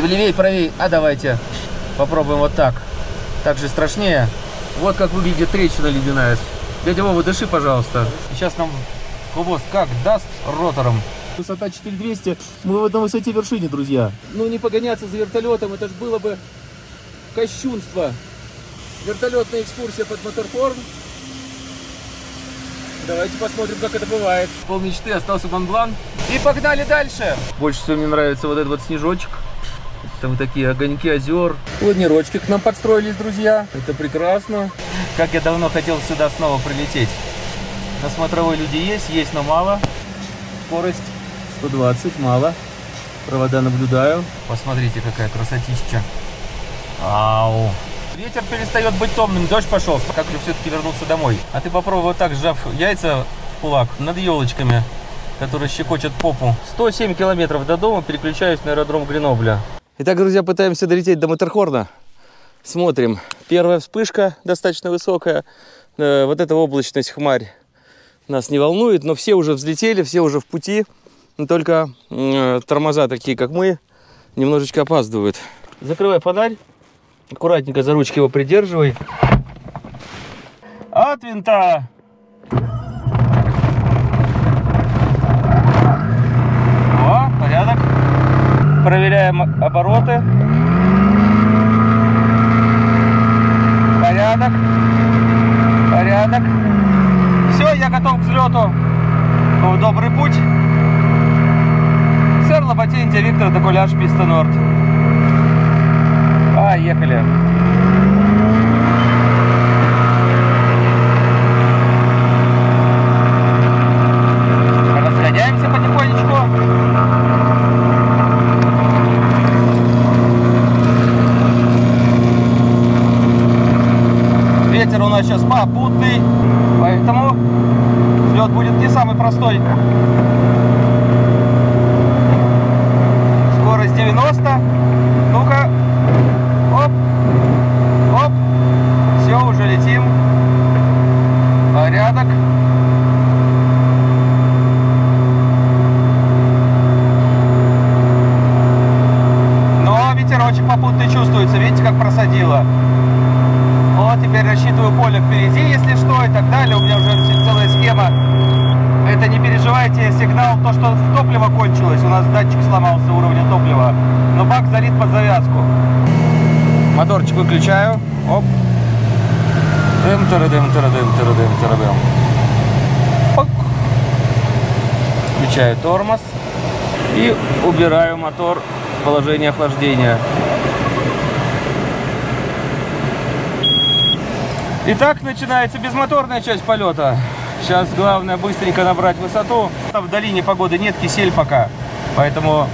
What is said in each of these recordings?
левее, правее. А давайте попробуем вот так. Так же страшнее. Вот как выглядит трещина ледяная. Дядя Вова, дыши, пожалуйста. Сейчас нам хвост как даст ротором. Высота 4200. Мы в одной высоте вершине, друзья. Ну не погоняться за вертолетом, это же было бы кощунство. Вертолетная экскурсия под Маттерхорн. Давайте посмотрим, как это бывает. Пол мечты, остался Монблан. И погнали дальше. Больше всего мне нравится вот этот вот снежочек. Там такие огоньки озер. Планирочки к нам подстроились, друзья. Это прекрасно. Как я давно хотел сюда снова прилететь. На смотровой люди есть, но мало. Скорость 120, мало. Провода наблюдаю. Посмотрите, какая красотища. Ау. Ветер перестает быть томным, дождь пошел. Как же все-таки вернуться домой? А ты попробуй вот так, сжав яйца в кулак над елочками, которые щекочут попу. 107 километров до дома, переключаюсь на аэродром Гренобля. Итак, друзья, пытаемся долететь до Маттерхорна. Смотрим. Первая вспышка достаточно высокая. Вот эта облачность, хмарь нас не волнует, но все уже взлетели, все уже в пути. Но только тормоза такие, как мы, немножечко опаздывают. Закрывай фонарь. Аккуратненько за ручки его придерживай. От винта! О, порядок. Проверяем обороты. Порядок. Порядок. Все, я готов к взлету. В добрый путь. Сэр Лопатинтия Виктор Докуляш Писта Норд. Поехали. Разгоняемся потихонечку. Ветер у нас сейчас попутный, поэтому взлет будет не самый простой. Скорость 90. Ну-ка. Оп, оп, все, уже летим. Порядок. Но ветерочек попутный чувствуется, видите, как просадило. Вот, теперь рассчитываю поле впереди, если что, и так далее. У меня уже целая схема. Это не переживайте, сигнал, то, что топливо кончилось. У нас датчик сломался уровня топлива, но бак залит под завязку. Моторчик выключаю. Оп. Дым-тыры-дым-тыры-дым-тыры-дым-тыры-дым. Включаю тормоз. И убираю мотор в положение охлаждения. Итак, начинается безмоторная часть полета. Сейчас главное быстренько набрать высоту. В долине погоды нет, кисель пока. Поэтому...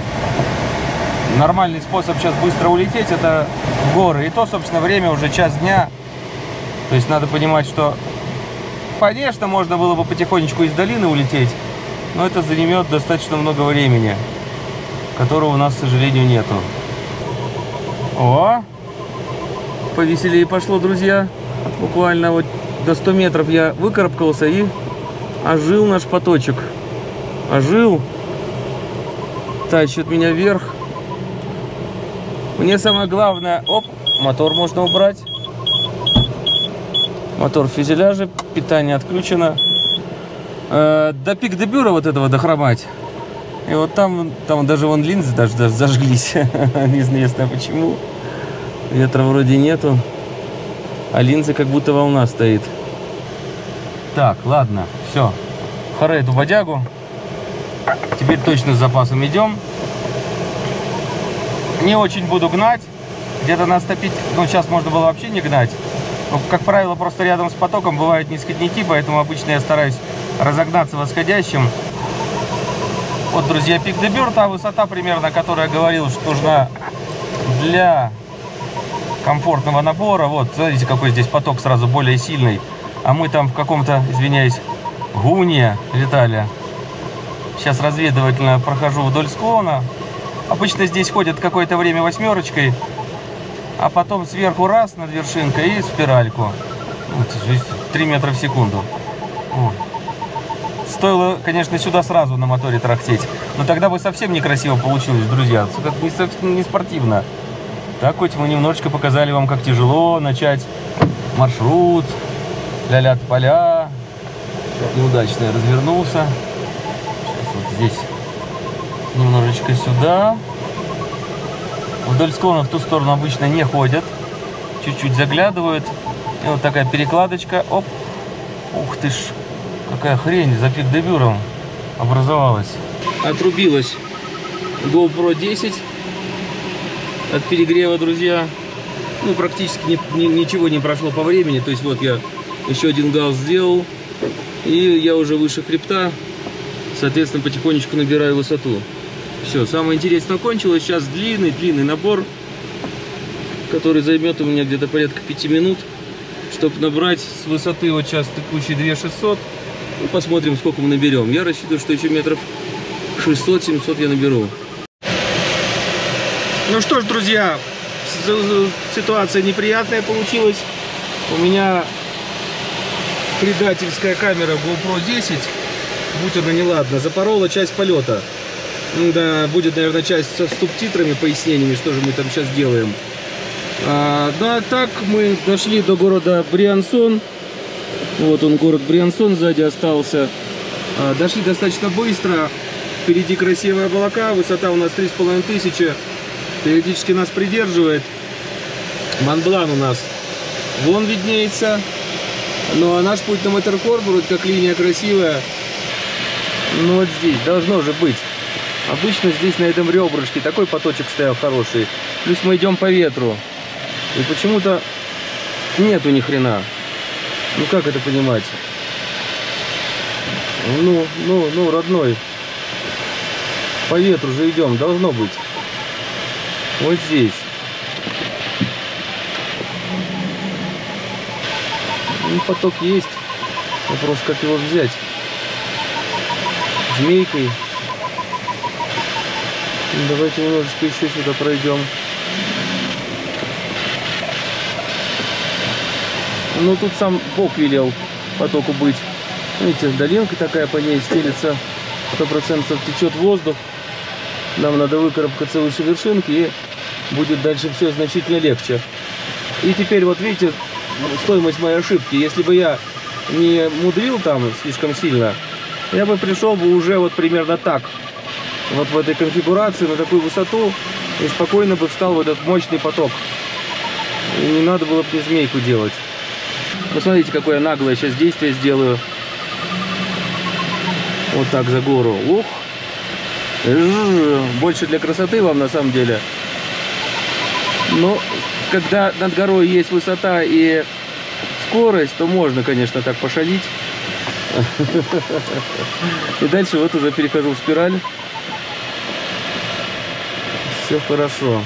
нормальный способ сейчас быстро улететь — это в горы. И то, собственно, время уже 1 час дня. То есть надо понимать, что, конечно, можно было бы потихонечку из долины улететь, но это займет достаточно много времени, которого у нас, к сожалению, нету. О! Повеселее пошло, друзья. Буквально вот до 100 метров я выкарабкался и ожил наш поточек. Ожил. Тащит меня вверх. Мне самое главное, оп, мотор можно убрать. Мотор в фюзеляже, питание отключено. До Пик де Бюра вот этого дохромать. И вот там даже вон линзы даже зажглись. Неизвестно почему. Ветра вроде нету. А линзы как будто волна стоит. Так, ладно, все. Хоре эту бодягу. Теперь точно с запасом идем. Не очень буду гнать, где-то на 105, ну сейчас можно было вообще не гнать. Но, как правило, просто рядом с потоком бывают нисходники, поэтому обычно я стараюсь разогнаться восходящим. Вот, друзья, Пик де Бюр, та высота примерно, о которой я говорил, что нужна для комфортного набора. Вот, смотрите, какой здесь поток сразу более сильный. А мы там в каком-то, извиняюсь, гуне летали. Сейчас разведывательно прохожу вдоль склона. Обычно здесь ходят какое-то время восьмерочкой, а потом сверху раз над вершинкой и спиральку. 3 метра в секунду. О. Стоило, конечно, сюда сразу на моторе трахтеть. Но тогда бы совсем некрасиво получилось, друзья. Как бы не спортивно. Так хоть мы немножечко показали вам, как тяжело начать маршрут. Ля-ля-то поля. Неудачно я развернулся. Сейчас вот здесь немножечко сюда. Вдоль склона в ту сторону обычно не ходят. Чуть-чуть заглядывают. И вот такая перекладочка. Оп. Ух ты ж. Какая хрень за Пик де Бюром образовалась. Отрубилась GoPro 10 от перегрева, друзья. Ну, практически ничего не прошло по времени. То есть вот я еще один гаусс сделал. И я уже выше хребта. Соответственно, потихонечку набираю высоту. Все, самое интересное кончилось. Сейчас длинный-длинный набор, который займет у меня где-то порядка 5 минут, чтобы набрать с высоты вот сейчас текущей 2600. Ну, посмотрим, сколько мы наберем. Я рассчитываю, что еще метров 600-700 я наберу. Ну что ж, друзья, ситуация неприятная получилась. У меня предательская камера GoPro 10, будь она неладна, запорола часть полета. Да, будет, наверное, часть с субтитрами, пояснениями, что же мы там сейчас делаем. Да, так мы дошли до города Бриансон. Вот он, город Бриансон, сзади остался. Дошли достаточно быстро. Впереди красивые облака. Высота у нас 3500. Периодически нас придерживает. Монблан у нас вон виднеется. Ну а наш путь на Маттерхорн, вроде как линия красивая. Ну вот здесь должно же быть. Обычно здесь на этом ребрышке такой поточек стоял хороший. Плюс мы идем по ветру. И почему-то нету ни хрена. Ну как это понимать? Ну, родной. По ветру же идем, должно быть. Вот здесь. Ну, поток есть. Вопрос, как его взять. Змейкой. Давайте немножечко еще сюда пройдем. Но тут сам Бог велел потоку быть. Видите, долинка такая, по ней стелится. 100% течет воздух. Нам надо выкарабкаться выше вершинки, и будет дальше все значительно легче. И теперь вот видите стоимость моей ошибки. Если бы я не мудрил там слишком сильно, я бы пришел бы уже вот примерно так. Вот в этой конфигурации, на такую высоту. И спокойно бы встал в этот мощный поток. И не надо было бы мне змейку делать. Посмотрите, какое я наглое сейчас действие сделаю. Вот так за гору. Ух! Больше для красоты вам на самом деле. Но когда над горой есть высота и скорость, то можно, конечно, так пошалить. И дальше вот уже перехожу в спираль. Все хорошо.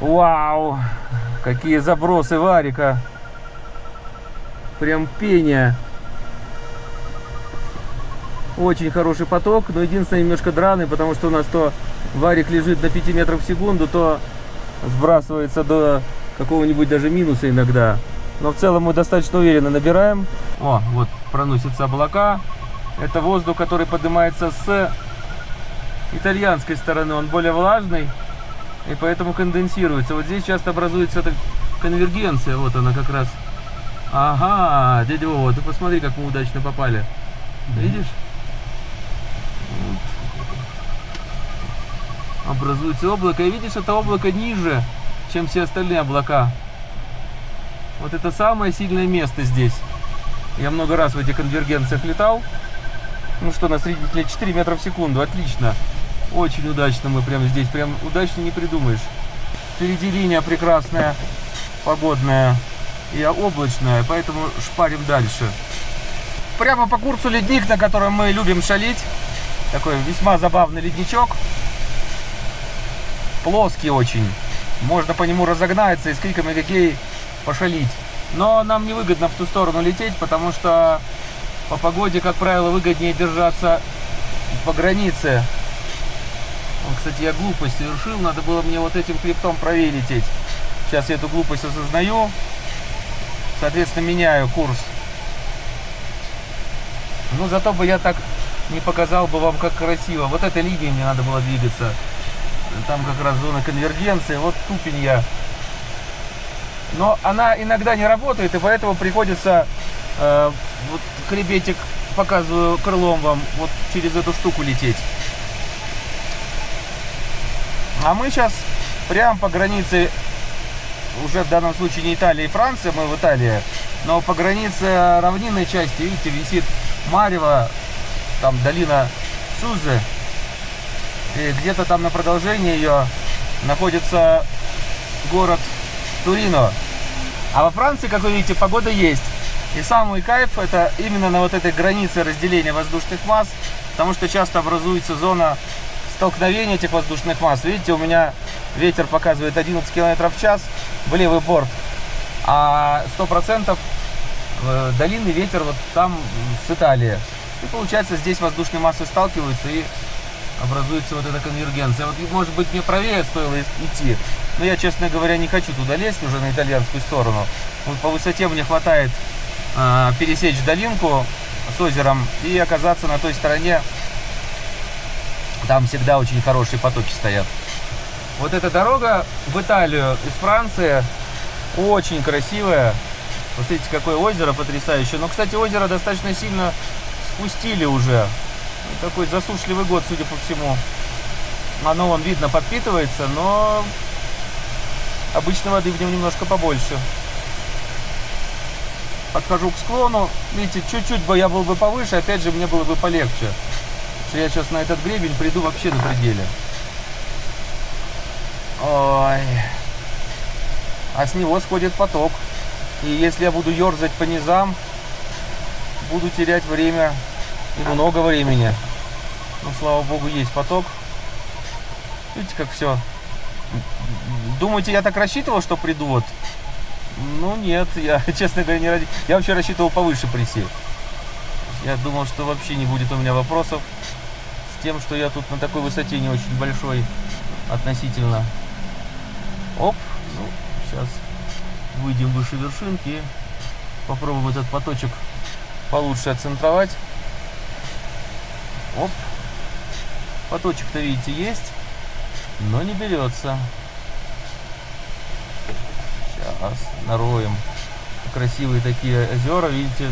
Вау! Какие забросы варика! Прям пение. Очень хороший поток, но единственное, немножко драный, потому что у нас то варик лежит до 5 метров в секунду, то сбрасывается до какого-нибудь даже минуса иногда. Но в целом мы достаточно уверенно набираем. О, вот проносятся облака. Это воздух, который поднимается с итальянской стороны. Он более влажный. И поэтому конденсируется. Вот здесь часто образуется эта конвергенция. Вот она как раз. Ага, дядя Вова, ты посмотри, как мы удачно попали. Видишь? Вот. Образуется облако. И видишь, это облако ниже, чем все остальные облака. Вот это самое сильное место здесь. Я много раз в этих конвергенциях летал. Ну что, на среднителе 4 метра в секунду. Отлично. Очень удачно мы прямо здесь. Прям удачно не придумаешь. Впереди линия прекрасная, погодная и облачная, поэтому шпарим дальше. Прямо по курсу ледник, на котором мы любим шалить. Такой весьма забавный ледничок. Плоский очень. Можно по нему разогнаться и с криками какие пошалить. Но нам невыгодно в ту сторону лететь, потому что по погоде, как правило, выгоднее держаться по границе. Вот, кстати, я глупость совершил. Надо было мне вот этим хребтом правее лететь. Сейчас я эту глупость осознаю. Соответственно, меняю курс. Но зато бы я так не показал бы вам, как красиво. Вот этой линией мне надо было двигаться. Там как раз зона конвергенции. Вот тупень я. Но она иногда не работает, и поэтому приходится... вот хребетик, показываю крылом вам, вот через эту штуку лететь. А мы сейчас прям по границе, уже в данном случае не Италия и Франция, мы в Италии, но по границе равнинной части, видите, висит марево, там долина Сузы, и где-то там на продолжении ее находится город Турино. А во Франции, как вы видите, погода есть. И самый кайф это именно на вот этой границе разделения воздушных масс, потому что часто образуется зона столкновения этих воздушных масс. Видите, у меня ветер показывает 11 км в час в левый борт, а 100% долинный ветер вот там с Италии. И получается здесь воздушные массы сталкиваются и образуется вот эта конвергенция. Вот, может быть, мне правее стоило идти, но я, честно говоря, не хочу туда лезть уже на итальянскую сторону. Вот по высоте мне хватает пересечь долинку с озером и оказаться на той стороне. Там всегда очень хорошие потоки стоят. Вот эта дорога в Италию из Франции очень красивая. Вот видите, какое озеро потрясающее. Но, кстати, озеро достаточно сильно спустили уже. Такой засушливый год, судя по всему. Оно, вон, видно, подпитывается, но обычно воды в нем немножко побольше. Подхожу к склону, видите, чуть-чуть бы я был бы повыше, опять же, мне было бы полегче. Потому что я сейчас на этот гребень приду вообще на пределе. Ой. А с него сходит поток. И если я буду ерзать по низам, буду терять время и много времени. Но, слава богу, есть поток. Видите, как все. Думаете, я так рассчитывал, что приду вот? Ну нет, я, честно говоря, не ради... Я вообще рассчитывал повыше присесть. Я думал, что вообще не будет у меня вопросов с тем, что я тут на такой высоте не очень большой относительно. Оп, ну, сейчас выйдем выше вершинки и попробуем этот поточек получше отцентровать. Оп, поточек-то, видите, есть, но не берется. Нароем красивые такие озера, видите,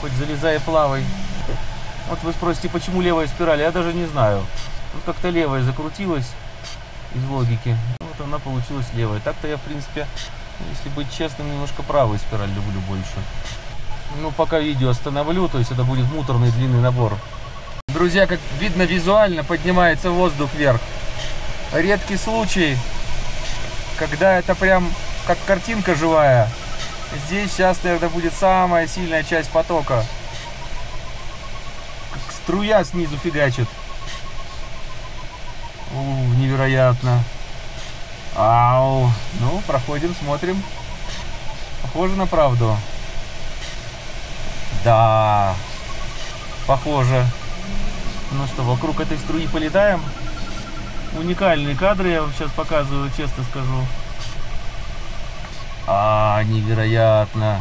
хоть залезай и плавай. Вот вы спросите, почему левая спираль, я даже не знаю. Вот как-то левая закрутилась из логики, вот она получилась левая. Так-то я, в принципе, если быть честным, немножко правую спираль люблю больше. Ну, пока видео остановлю, то есть это будет муторный длинный набор. Друзья, как видно визуально, поднимается воздух вверх. Редкий случай, когда это прям как картинка живая. Здесь сейчас, наверное, будет самая сильная часть потока. Как струя снизу фигачит. Невероятно. Ау. Ну, проходим, смотрим. Похоже на правду. Да. Похоже. Ну что, вокруг этой струи полетаем. Уникальные кадры я вам сейчас показываю, честно скажу. А, невероятно.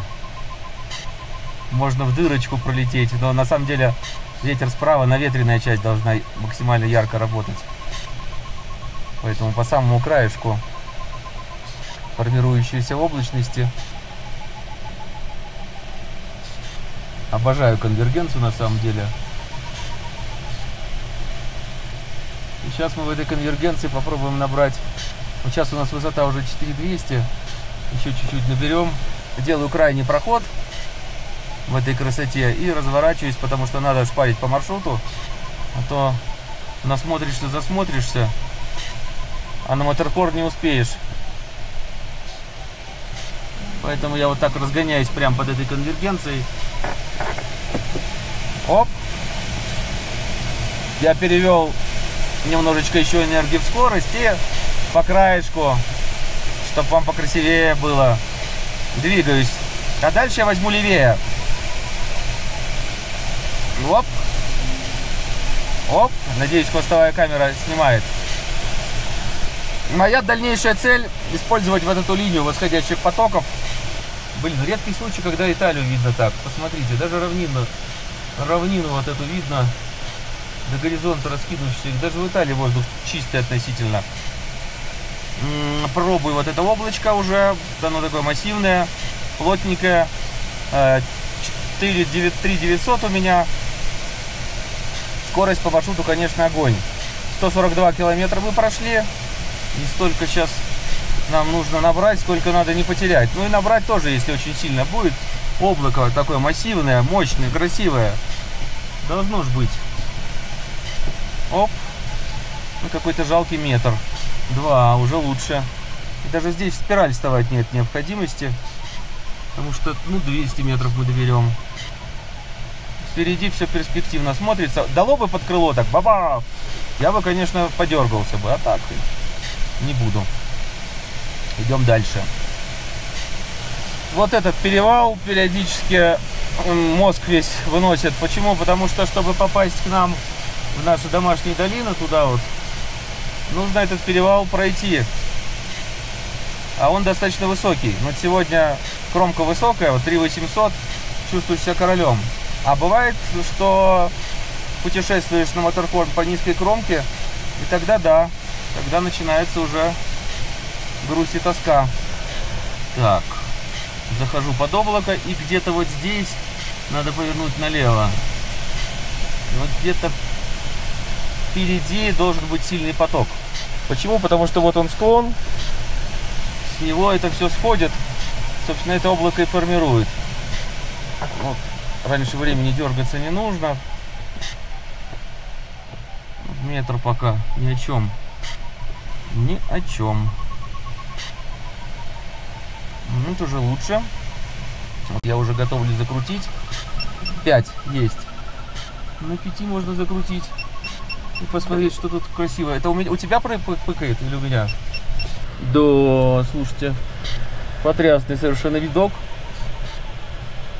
Можно в дырочку пролететь, но на самом деле ветер справа, наветренная часть должна максимально ярко работать. Поэтому по самому краешку формирующейся облачности. Обожаю конвергенцию на самом деле. И сейчас мы в этой конвергенции попробуем набрать. Вот сейчас у нас высота уже 4200. Еще чуть-чуть наберем. Делаю крайний проход в этой красоте и разворачиваюсь, потому что надо шпарить по маршруту. А то насмотришься, засмотришься, а на Маттерхорн не успеешь. Поэтому я вот так разгоняюсь прямо под этой конвергенцией. Оп! Я перевел немножечко еще энергии в скорость и по краешку, чтобы вам покрасивее было, двигаюсь. А дальше я возьму левее. Оп. Оп. Надеюсь, хвостовая камера снимает. Моя дальнейшая цель — использовать вот эту линию восходящих потоков. Блин, редкий случай, когда Италию видно так. Посмотрите, даже равнинно равнину вот эту видно, до горизонта раскинувшихся. Даже в Италии воздух чистый относительно. Пробую вот это облачко уже, оно такое массивное, плотненькое. 3900 у меня. Скорость по маршруту, конечно, огонь. 142 километра мы прошли. Не столько сейчас нам нужно набрать, сколько надо не потерять. Ну и набрать тоже, если очень сильно будет. Облако такое массивное, мощное, красивое. Должно же быть. Оп. Ну, какой-то жалкий метр. Два, уже лучше. И даже здесь в спираль вставать нет необходимости. Потому что, ну, 200 метров мы доберем. Впереди все перспективно смотрится. Дало бы под крыло так, баба! Я бы, конечно, подергался бы, а так не буду. Идем дальше. Вот этот перевал периодически мозг весь выносит. Почему? Потому что, чтобы попасть к нам в нашу домашнюю долину, туда вот, нужно этот перевал пройти. А он достаточно высокий. Вот сегодня кромка высокая, вот 3800, чувствуешь себя королем. А бывает, что путешествуешь на Маттерхорн по низкой кромке, и тогда да, тогда начинается уже грусть и тоска. Так, захожу под облако, и где-то вот здесь надо повернуть налево. И вот где-то впереди должен быть сильный поток. Почему? Потому что вот он склон, с него это все сходит, собственно, это облако и формирует. Вот. Раньше времени дергаться не нужно. Метр пока ни о чем. Ни о чем. Ну, это уже лучше. Вот я уже готовлюсь закрутить. 5 есть. На 5 можно закрутить. И посмотреть, что тут красиво. Это у тебя пыкает или у меня? Да, слушайте. Потрясный совершенно видок.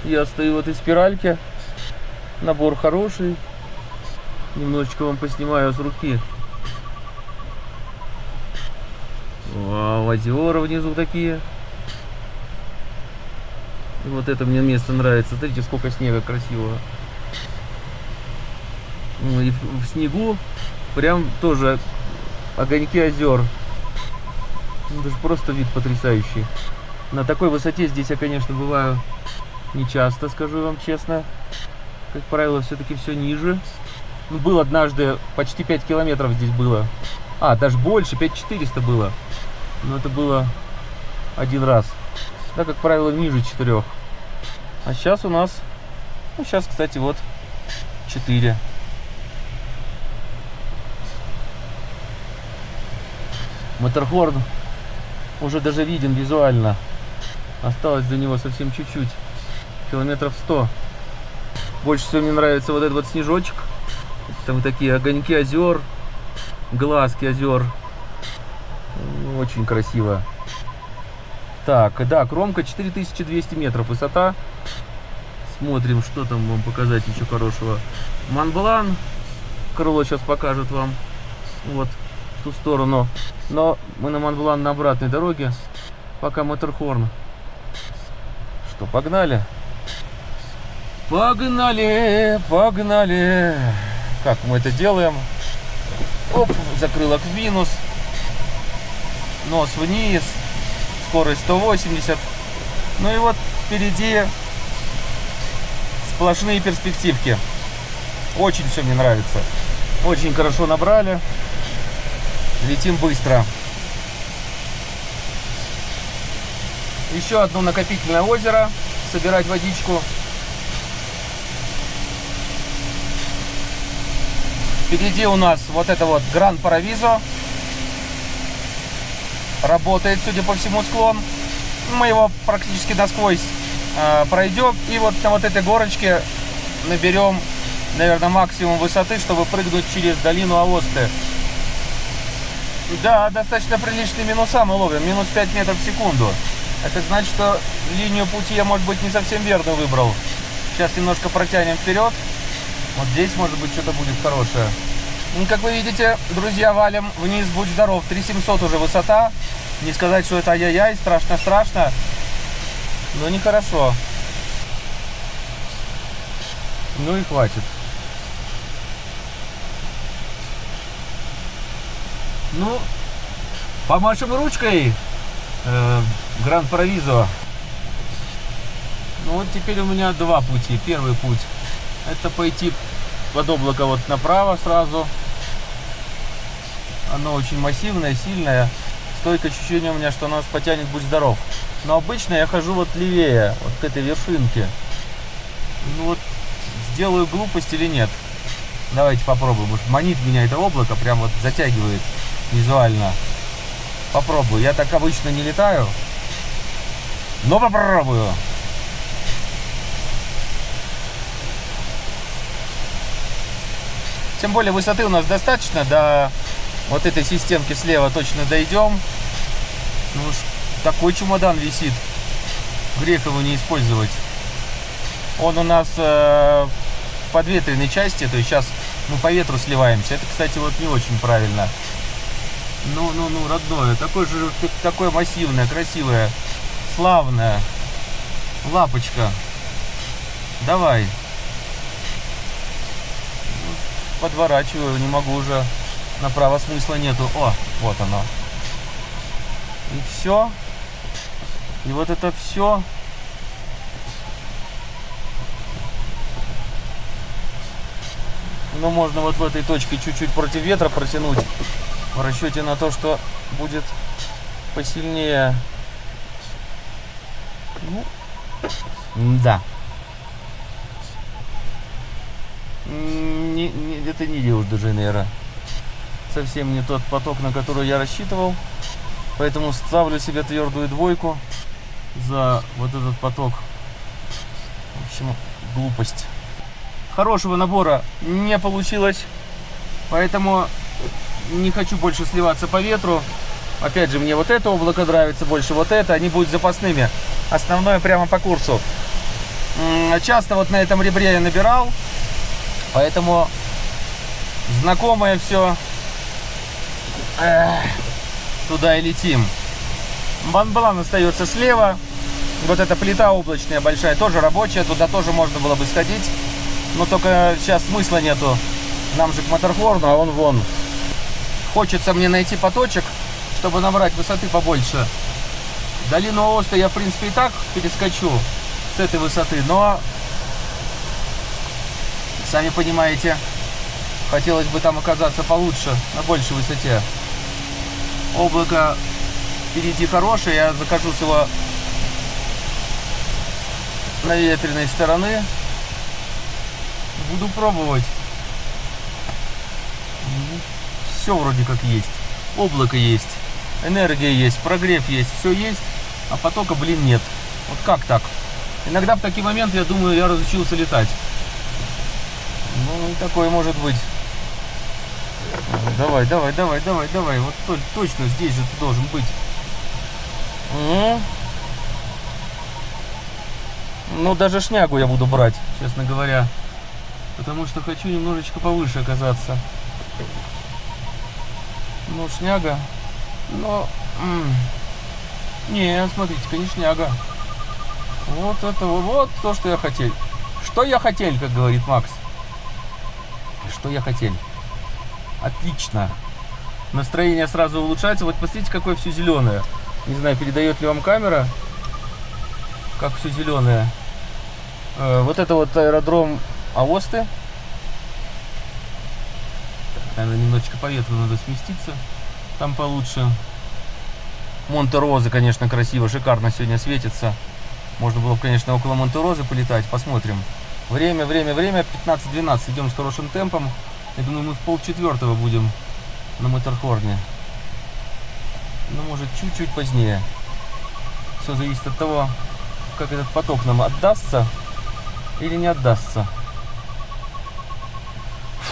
Я стою в этой спиральке. Набор хороший. Немножечко вам поснимаю с руки. Вау, озера внизу такие. И вот это мне место нравится. Смотрите, сколько снега красивого. И в снегу прям тоже огоньки озер. Это же просто вид потрясающий. На такой высоте здесь я, конечно, бываю не часто, скажу вам честно. Как правило, все-таки все ниже. Ну, был однажды, почти 5 километров здесь было. А, даже больше, 5400 было. Но это было один раз. Да, как правило, ниже 4. А сейчас у нас... Ну, сейчас, кстати, вот 4. Маттерхорн уже даже виден визуально. Осталось до него совсем чуть-чуть. Километров 100. Больше всего мне нравится вот этот вот снежочек. Там такие огоньки озер, глазки озер. Очень красиво. Так, да, кромка 4200 метров высота. Смотрим, что там вам показать еще хорошего. Монблан. Крыло сейчас покажет вам. Вот, в ту сторону. Но мы на Монблан на обратной дороге. Пока Маттерхорн. Что, погнали? Погнали, погнали. Как мы это делаем? Оп, закрылок в минус. Нос вниз. Скорость 180. Ну и вот впереди сплошные перспективки. Очень все мне нравится. Очень хорошо набрали. Летим быстро. Еще одно накопительное озеро. Собирать водичку. Впереди у нас вот это вот Гран-Парадизо. Работает, судя по всему, склон. Мы его практически насквозь пройдем. И вот на вот этой горочке наберем, наверное, максимум высоты, чтобы прыгнуть через долину Аосты. Да, достаточно приличные минуса мы ловим. Минус 5 метров в секунду. Это значит, что линию пути я, может быть, не совсем верно выбрал. Сейчас немножко протянем вперед. Вот здесь, может быть, что-то будет хорошее. Ну, как вы видите, друзья, валим вниз, будь здоров. 3700 уже высота. Не сказать, что это ай-яй-яй, страшно-страшно. Но нехорошо. ну и хватит. Ну, помашем ручкой, Гран-Парадизо. Ну вот теперь у меня два пути. Первый путь — это пойти под облако вот направо сразу. Оно очень массивное, сильное. Стойкое ощущение у меня, что нас потянет, будь здоров. Но обычно я хожу вот левее, вот к этой вершинке. Ну вот, сделаю глупость или нет? Давайте попробуем. Манит меня это облако, прям вот затягивает визуально. Попробую. Я так обычно не летаю, но попробую. Тем более высоты у нас достаточно, до вот этой системки слева точно дойдем. Ну уж такой чемодан висит, грех его не использовать. Он у нас в подветренной части, то есть сейчас мы по ветру сливаемся. Это, кстати, вот не очень правильно. Ну, родное, такое массивное, красивое, славное. Лапочка, давай. Подворачиваю, не могу уже, направо смысла нету. О, вот оно. И все. И вот это все. Но можно вот в этой точке чуть-чуть против ветра протянуть, в расчете на то, что будет посильнее. Ну, да. Это не Рио-де-Жанейро. Совсем не тот поток, на который я рассчитывал. Поэтому ставлю себе твердую двойку за вот этот поток. В общем, глупость. Хорошего набора не получилось. Поэтому не хочу больше сливаться по ветру. Опять же, мне вот это облако нравится больше, вот это. Они будут запасными. Основное прямо по курсу. Часто вот на этом ребре я набирал. Поэтому знакомое все. Туда и летим. Монблан остается слева. Вот эта плита облачная большая, тоже рабочая. Туда тоже можно было бы сходить. Но только сейчас смысла нету. Нам же к Маттерхорну, а он вон. Хочется мне найти поточек, чтобы набрать высоты побольше. Долину Аоста я, в принципе, и так перескочу с этой высоты. Но... сами понимаете, хотелось бы там оказаться получше, на большей высоте. Облако впереди хорошее, я захожу с его наветренной стороны. Буду пробовать. Все вроде как есть. Облако есть, энергия есть, прогрев есть, все есть, а потока, блин, нет. Вот как так? Иногда в такие моменты, я думаю, я разучился летать. Ну, такое может быть. Давай. Вот точно здесь же ты должен быть. Ну, даже шнягу я буду брать, честно говоря. Потому что хочу немножечко повыше оказаться. Ну, шняга. Но... не, смотрите-ка, не шняга. Вот это вот то, что я хотел. Что я хотел, как говорит Макс. Что я хотел. Отлично. Настроение сразу улучшается. Вот посмотрите, какое все зеленое. Не знаю, передает ли вам камера, как все зеленое. Вот это вот аэродром Аосты. Наверное, немножечко по ветру надо сместиться. Там получше. Монтероза, конечно, красиво, шикарно сегодня светится. Можно было бы, конечно, около Монтерозы полетать. Посмотрим. Время. 15-12. Идем с хорошим темпом. Я думаю, мы в 15:45 будем на Маттерхорне. Ну, может, чуть-чуть позднее. Все зависит от того, как этот поток нам отдастся или не отдастся.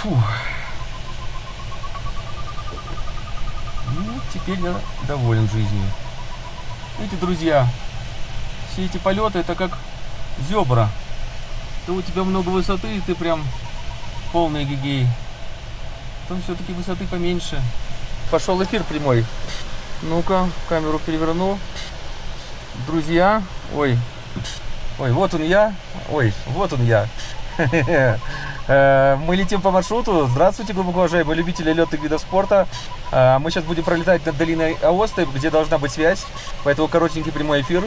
Фу. Ну, теперь я доволен жизнью. Видите, друзья, все эти полеты — это как зебра. То у тебя много высоты, и ты прям полный гигей. Там все-таки высоты поменьше. Пошел эфир прямой. Ну-ка, камеру переверну. Друзья, ой, вот он я. Мы летим по маршруту. Здравствуйте, глубоко уважаемые любители летных видов спорта. Мы сейчас будем пролетать над долиной Аосты, где должна быть связь. Поэтому коротенький прямой эфир.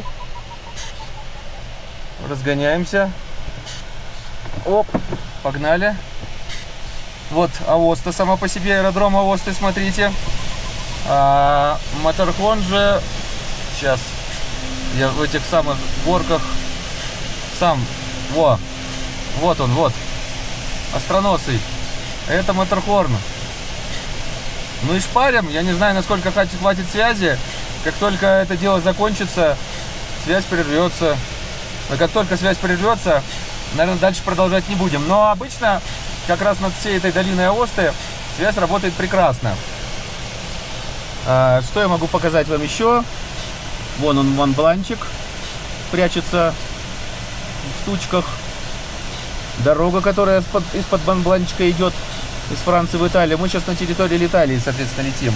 Разгоняемся. Оп, погнали. Вот Аоста сама по себе, аэродром Аосты, смотрите. А Маттерхорн же... Сейчас. Я в этих самых горках сам. Во. Вот он, вот. Остроносый. Это Маттерхорн. Ну и шпарим. Я не знаю, насколько хватит связи. Как только это дело закончится, связь прервется. Но как только связь прервется, наверное, дальше продолжать не будем. Но обычно, как раз над всей этой долиной Аосты, связь работает прекрасно. Что я могу показать вам еще? Вон он, Монбланчик, прячется в тучках. Дорога, которая из-под Монбланчика идет из Франции в Италию. Мы сейчас на территории Италии, соответственно, летим.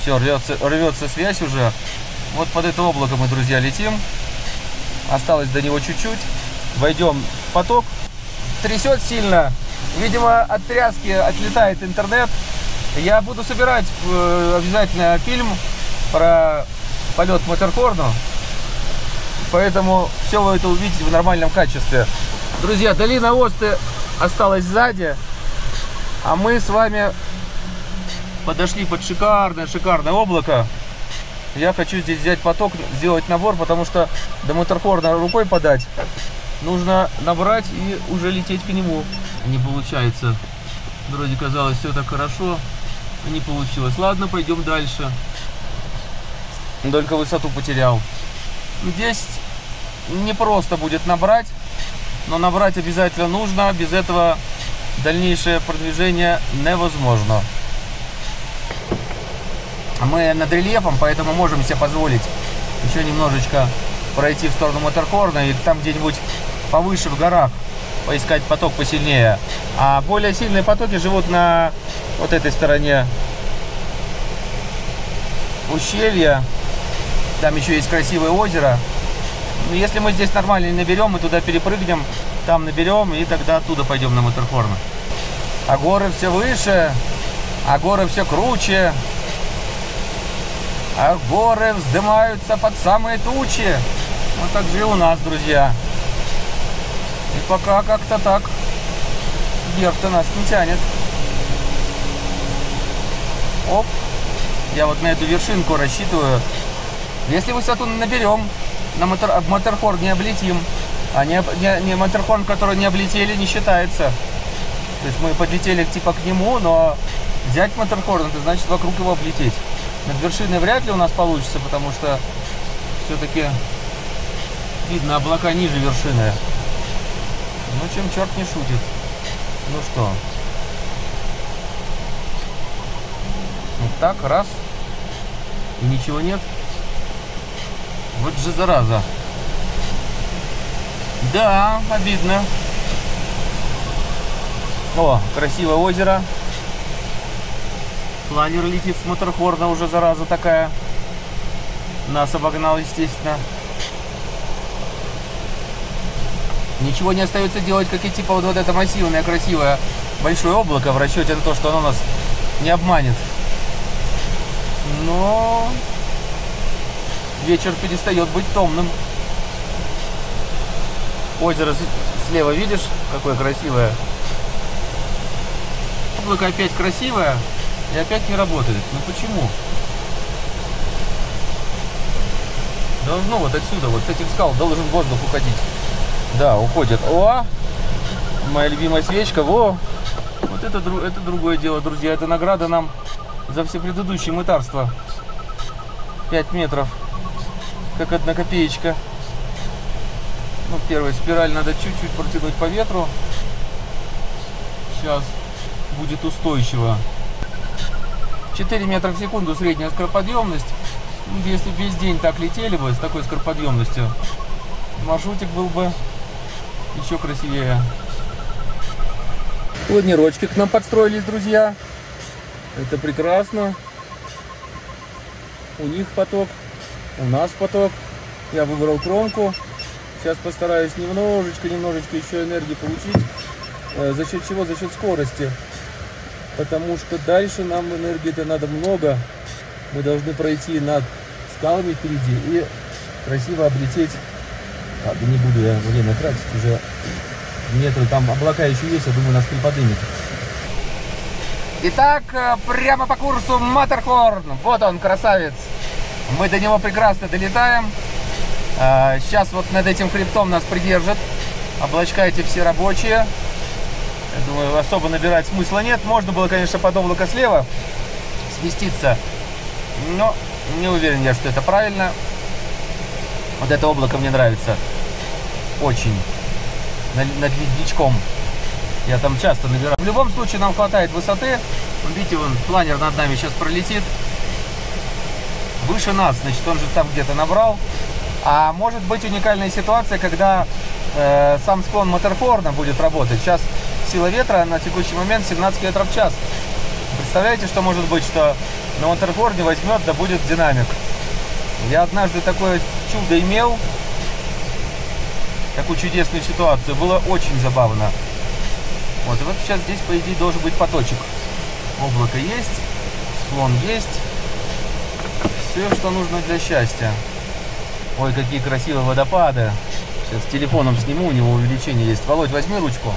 Все, рвется связь уже. Вот под это облако мы, друзья, летим. Осталось до него чуть-чуть. Войдем в поток. Трясет сильно. Видимо, от тряски отлетает интернет. Я буду собирать обязательно фильм про полет Маттерхорну, поэтому все вы это увидите в нормальном качестве. Друзья, долина Аосты осталась сзади, а мы с вами подошли под шикарное облако. Я хочу здесь взять поток, сделать набор, потому что до Маттерхорна рукой подать. Нужно набрать и уже лететь к нему. Не получается. Вроде казалось, все так хорошо, не получилось. Ладно, пойдем дальше. Только высоту потерял. Здесь не просто будет набрать, но набрать обязательно нужно. Без этого дальнейшее продвижение невозможно. Мы над рельефом, поэтому можем себе позволить еще немножечко пройти в сторону Маттерхорна и там где-нибудь повыше в горах поискать поток посильнее. А более сильные потоки живут на вот этой стороне ущелья. Там еще есть красивое озеро. Если мы здесь нормально наберем, мы туда перепрыгнем, там наберем, и тогда оттуда пойдем на Маттерхорн. А горы все выше, а горы все круче, а горы вздымаются под самые тучи. Вот так же и у нас, друзья. И пока как-то так. Вверх-то нас не тянет. Оп. Я вот на эту вершинку рассчитываю. Если высоту наберем, на Маттерхорн не облетим. А не Маттерхорн, который не облетели, не считается. То есть мы подлетели типа к нему, но взять Маттерхорн, это значит вокруг его облететь. Над вершиной вряд ли у нас получится, потому что все-таки видно облака ниже вершины. Ну, чем черт не шутит. Ну что. Вот так, раз. И ничего нет. Вот же зараза. Да, обидно. О, красивое озеро. Планер летит с Маттерхорна уже, зараза такая. Нас обогнал, естественно. Ничего не остается делать, как идти по вот это массивное, красивое, большое облако в расчете на то, что оно нас не обманет. Но вечер перестает быть томным. Озеро слева, видишь, какое красивое. Облако опять красивое и опять не работает. Ну почему? Должно вот отсюда, вот с этих скал должен воздух уходить. Да, уходит. О, моя любимая свечка. Во, вот это другое дело, друзья. Это награда нам за все предыдущие мытарства. 5 метров, как одна копеечка. Ну, первая спираль надо чуть-чуть протянуть по ветру. Сейчас будет устойчиво. 4 метра в секунду средняя скороподъемность. Если весь день так летели бы с такой скороподъемностью, маршрутик был бы еще красивее. Планировочки к нам подстроились, друзья. Это прекрасно. У них поток, у нас поток. Я выбрал кромку. Сейчас постараюсь немножечко еще энергии получить. За счет чего? За счет скорости. Потому что дальше нам энергии-то надо много. Мы должны пройти над скалами впереди и красиво облететь. Ладно, не буду я время тратить уже. Метры там облака еще есть, я думаю, нас приподнимет. Итак, прямо по курсу Маттерхорн. Вот он, красавец. Мы до него прекрасно долетаем. Сейчас вот над этим хребтом нас придержит. Облачка эти все рабочие. Я думаю, особо набирать смысла нет. Можно было, конечно, под облако слева сместиться. Но не уверен я, что это правильно. Вот это облако мне нравится. Очень. Над ледничком. Я там часто набираю. В любом случае нам хватает высоты. Видите, вон планер над нами сейчас пролетит. Выше нас, значит, он же там где-то набрал. А может быть уникальная ситуация, когда сам склон Маттерхорна будет работать. Сейчас сила ветра на текущий момент 17 км в час. Представляете, что может быть, что на Маттерхорне возьмет, да будет динамик. Я однажды такое чудо имел, такую чудесную ситуацию. Было очень забавно. Вот, и вот сейчас здесь, по идее, должен быть поточек. Облако есть, склон есть. Все, что нужно для счастья. Ой, какие красивые водопады. Сейчас телефоном сниму, у него увеличение есть. Володь, возьми ручку.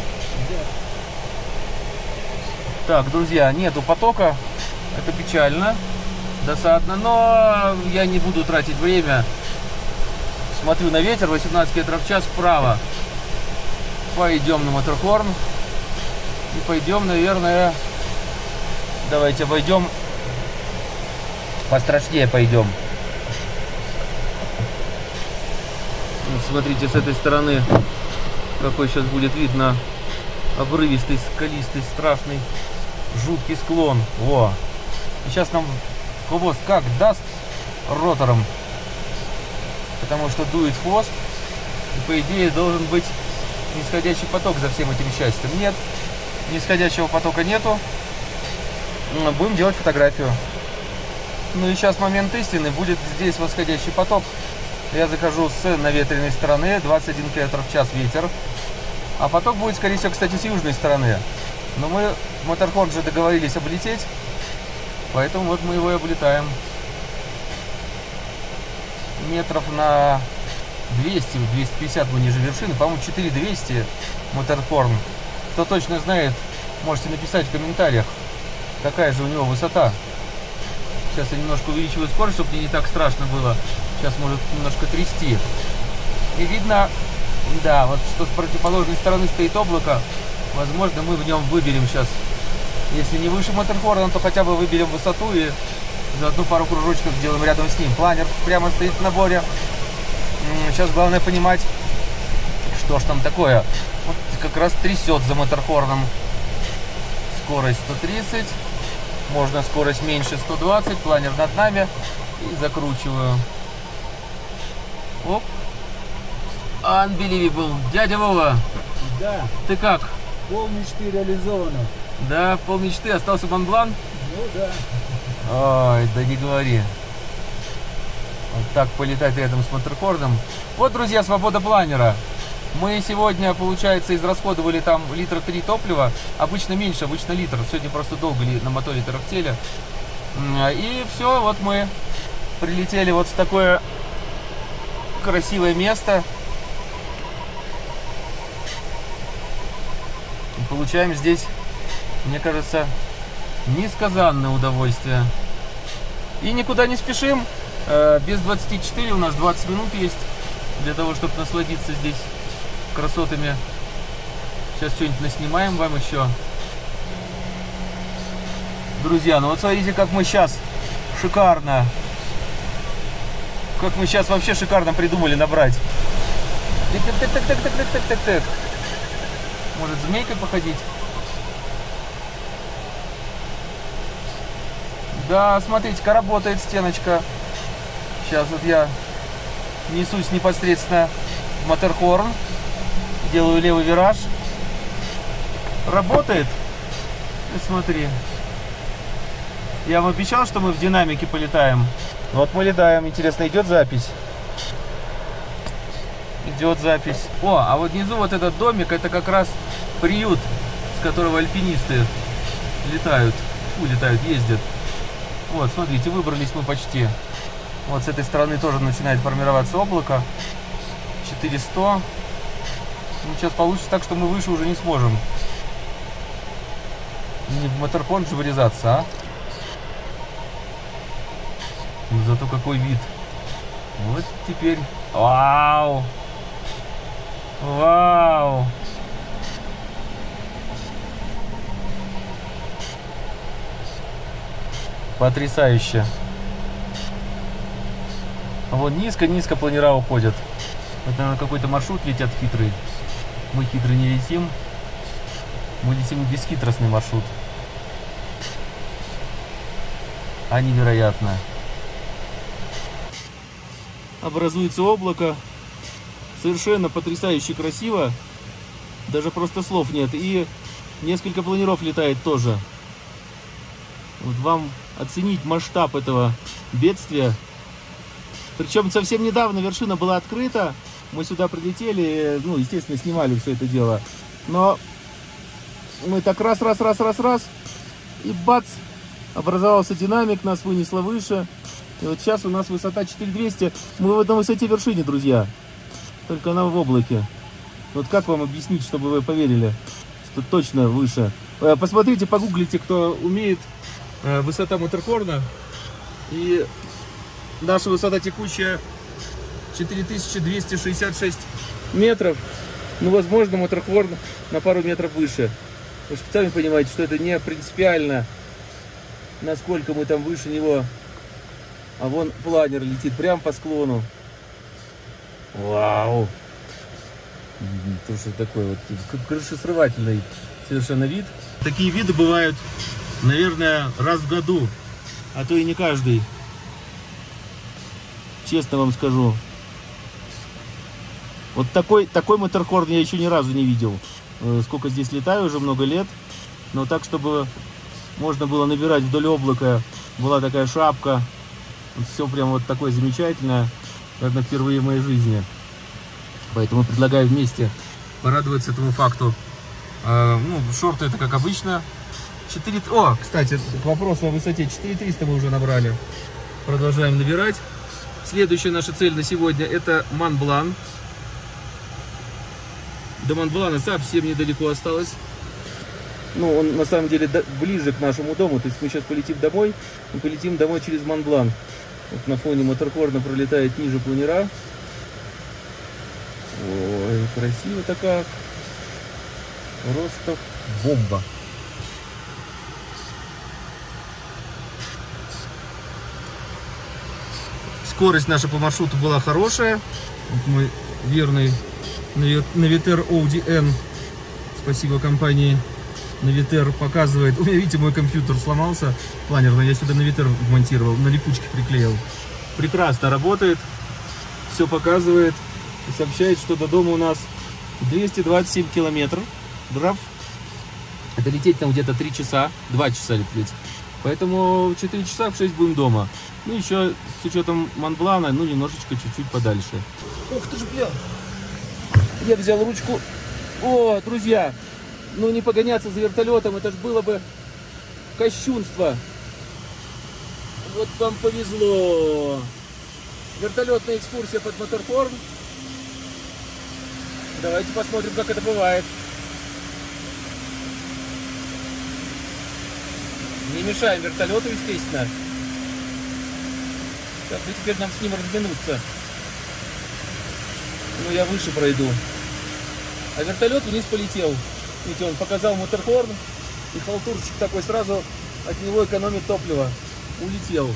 Так, друзья, нету потока. Это печально, досадно, но я не буду тратить время. Смотрю на ветер, 18 км в час вправо. Пойдем на Маттерхорн. И пойдем, наверное, давайте обойдем, пострашнее пойдем. Вот смотрите, с этой стороны, какой сейчас будет видно обрывистый, скалистый, страшный, жуткий склон. Во! И сейчас нам хвост как даст ротором, потому что дует хвост, и по идее должен быть нисходящий поток за всем этим счастьем. Нет. Нисходящего потока нету. Но будем делать фотографию. Ну и сейчас момент истины. Будет здесь восходящий поток. Я захожу с наветренной стороны. 21 км в час ветер. А поток будет, скорее всего, кстати, с южной стороны. Но мы Маттерхорн же договорились облететь. Поэтому вот мы его и облетаем. Метров на 200-250 мы ниже вершины. По-моему, 4200 Маттерхорн. Кто точно знает, можете написать в комментариях, какая же у него высота. Сейчас я немножко увеличиваю скорость, чтобы мне не так страшно было. Сейчас может немножко трясти. И видно, да, вот что с противоположной стороны стоит облако. Возможно, мы в нем выберем сейчас. Если не выше Маттерхорна, то хотя бы выберем высоту и заодно пару кружочков сделаем рядом с ним. Планер прямо стоит в наборе. Сейчас главное понимать, что ж там такое. Вот как раз трясет за Маттерхорном. Скорость 130. Можно скорость меньше 120. Планер над нами. И закручиваю. Оп. Unbelievable. Дядя Вова. Да. Ты как? Пол мечты реализовано. Да, пол мечты. Остался Монблан? Ну да. Ой, да не говори. Вот так полетать рядом с Маттерхорном. Вот, друзья, свобода планера. Мы сегодня, получается, израсходовали там литра 3 топлива. Обычно меньше, обычно литр. Сегодня просто долго на моторе тарахтели. И все, вот мы прилетели вот в такое красивое место. И получаем здесь, мне кажется, несказанное удовольствие. И никуда не спешим. Без 24 у нас 20 минут есть для того, чтобы насладиться здесь красотами. Сейчас что-нибудь наснимаем вам еще. Друзья, ну вот смотрите, как мы сейчас шикарно. Как мы сейчас вообще шикарно придумали набрать. Так. Может, змейкой походить? Да, смотрите-ка, работает стеночка. Сейчас вот я несусь непосредственно в Маттерхорн. Делаю левый вираж. Работает. Смотри. Я вам обещал, что мы в динамике полетаем. Вот мы летаем. Интересно, идет запись? идет запись. О, а вот внизу вот этот домик, это как раз приют, с которого альпинисты ездят. Вот, смотрите, выбрались мы почти. Вот с этой стороны тоже начинает формироваться облако. 400. Ну, сейчас получится так, что мы выше уже не сможем. Не в Маттерхорн же вырезаться, а? Ну, зато какой вид. Вот теперь. Вау! Вау! Потрясающе. Вот низко-низко планера уходят. Это на какой-то маршрут летят хитрый. Мы хитрый не летим. Мы летим бесхитростный маршрут. А невероятно. Образуется облако. Совершенно потрясающе красиво. Даже просто слов нет. И несколько планеров летает тоже. Вот вам оценить масштаб этого бедствия. Причем совсем недавно вершина была открыта. Мы сюда прилетели, ну, естественно, снимали все это дело. Но мы так раз, и бац, образовался динамик, нас вынесло выше. И вот сейчас у нас высота 4200. Мы в этом высоте вершине, друзья. Только она в облаке. Вот как вам объяснить, чтобы вы поверили, что точно выше? Посмотрите, погуглите, кто умеет. Высота Маттерхорна, и наша высота текущая 4266 метров, ну, возможно, Маттерхорн на пару метров выше. Вы же сами понимаете, что это не принципиально, насколько мы там выше него, а вон планер летит прям по склону. Вау! То, что такое вот крышесрывательный совершенно вид. Такие виды бывают, наверное, раз в году, а то и не каждый. Честно вам скажу. Вот такой Маттерхорн я еще ни разу не видел. Сколько здесь летаю, уже много лет. Но так, чтобы можно было набирать вдоль облака, была такая шапка. Все прям вот такое замечательное. Наверное, впервые в моей жизни. Поэтому предлагаю вместе порадоваться этому факту. Ну, шорты это как обычно. 4... О, кстати, к вопросу о высоте. 4300 мы уже набрали. Продолжаем набирать. Следующая наша цель на сегодня это Монблан. До Монблана совсем недалеко осталось. Ну, он на самом деле ближе к нашему дому. То есть мы сейчас полетим домой. Мы полетим домой через Монблан. Вот на фоне Маттерхорна пролетает ниже планера. Ой, красиво-то как. Просто бомба. Скорость наша по маршруту была хорошая. Вот мой верный Naviter ODN. Спасибо компании Naviter показывает. У меня, видите, мой компьютер сломался. Планерно, я сюда Naviter монтировал, на липучке приклеил. Прекрасно работает. Все показывает. И сообщает, что до дома у нас 227 километров. Это лететь там где-то 3 часа, 2 часа лететь. Поэтому в 4 часа в 6 будем дома. Ну, еще с учетом Монблана, ну, немножечко, чуть-чуть подальше. Ух ты же, бля! Я взял ручку. О, друзья, ну, не погоняться за вертолетом, это же было бы кощунство. Вот вам повезло. Вертолетная экскурсия под Маттерхорн. Давайте посмотрим, как это бывает. Не мешаем вертолету, естественно. Так, ну теперь нам с ним разминуться. Ну, я выше пройду. А вертолет вниз полетел. Видите, он показал Маттерхорн. И халтурщик такой сразу от него экономит топливо. Улетел.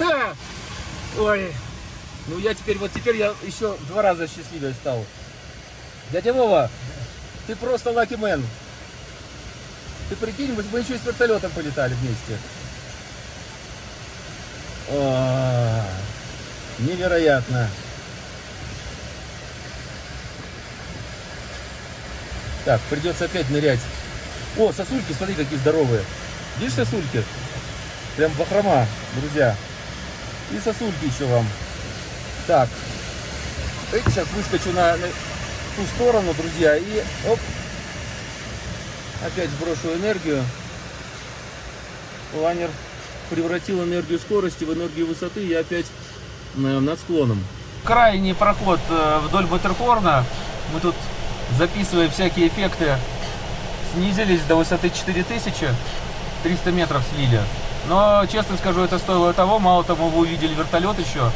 А! Ой. Ну, я теперь, вот теперь я еще два раза счастливее стал. Дядя Вова, ты просто лакимен. Ты прикинь, мы еще и с вертолетом полетали вместе. О, невероятно. Так, придется опять нырять. О, сосульки, смотри, какие здоровые. Видишь сосульки? Прям бахрома, друзья. И сосульки еще вам. Так, Сейчас выскочу на ту сторону, друзья, и оп, опять сброшу энергию. Планер превратил энергию скорости в энергию высоты, и я опять над склоном. Крайний проход вдоль Маттерхорна. Мы тут записываем всякие эффекты. Снизились до высоты 4000, 300 метров слили. Но, честно скажу, это стоило того. Мало того, вы увидели вертолет еще.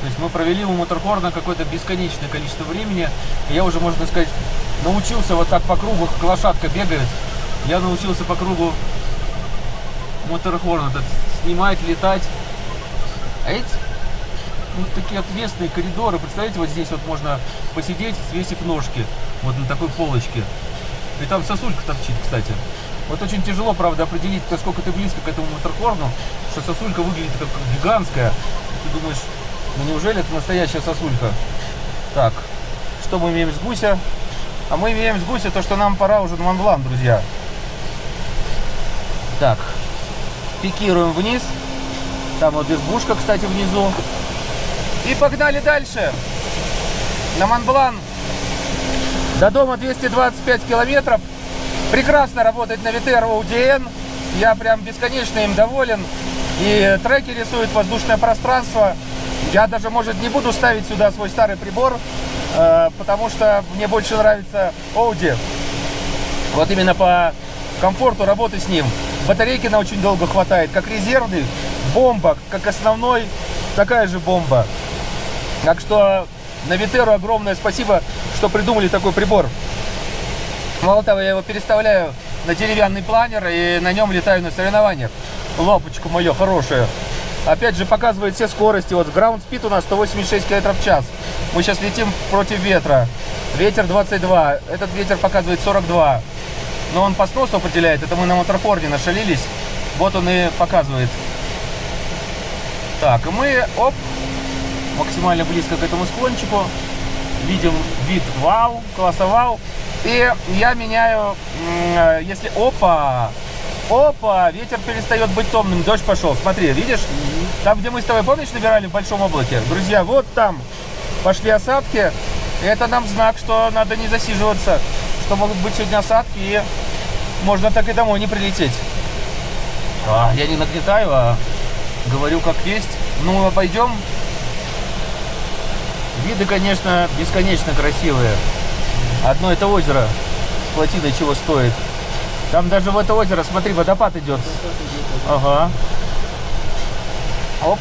То есть мы провели у Маттерхорна какое-то бесконечное количество времени. И я уже, можно сказать, научился вот так по кругу, как лошадка бегает. Я научился по кругу Маттерхорн этот снимать, летать. А эти вот такие отвесные коридоры. Представляете, вот здесь вот можно посидеть, свесив ножки. Вот на такой полочке. И там сосулька торчит, кстати. Вот очень тяжело, правда, определить, насколько ты близко к этому Маттерхорну, что сосулька выглядит как гигантская. Ты думаешь, ну неужели это настоящая сосулька? Так, что мы имеем с гуся? А мы имеем с гуся то, что нам пора уже на Монблан, друзья. Так, пикируем вниз. Там вот избушка, кстати, внизу. И погнали дальше. На Монблан. До дома 225 километров. Прекрасно работает Naviter ODN. Я прям бесконечно им доволен. И треки рисуют, воздушное пространство. Я даже, может, не буду ставить сюда свой старый прибор, потому что мне больше нравится Audi. Вот именно по комфорту работы с ним. Батарейки на очень долго хватает. Как резервный, бомба. Как основной, такая же бомба. Так что Naviter огромное спасибо, что придумали такой прибор. Мало того, я его переставляю на деревянный планер и на нем летаю на соревнованиях. Лапочка моя хорошая. Опять же показывает все скорости. Вот ground speed у нас 186 км в час. Мы сейчас летим против ветра. Ветер 22. Этот ветер показывает 42. Но он по сносу определяет. Это мы на Маттерхорне нашалились. Вот он и показывает. Так, и мы, оп, максимально близко к этому склончику. Видим вид вау, класса вау. И я меняю, если опа... Опа, ветер перестает быть томным, дождь пошел. Смотри, видишь, там, где мы с тобой, помнишь, набирали в большом облаке? Друзья, вот там пошли осадки. Это нам знак, что надо не засиживаться, что могут быть сегодня осадки, и можно так и домой не прилететь. Я не нагнетаю, а говорю как есть. Ну, обойдем. Виды, конечно, бесконечно красивые. Одно это озеро с плотиной чего стоит. Там даже в это озеро, смотри, водопад идет. Ага. Оп.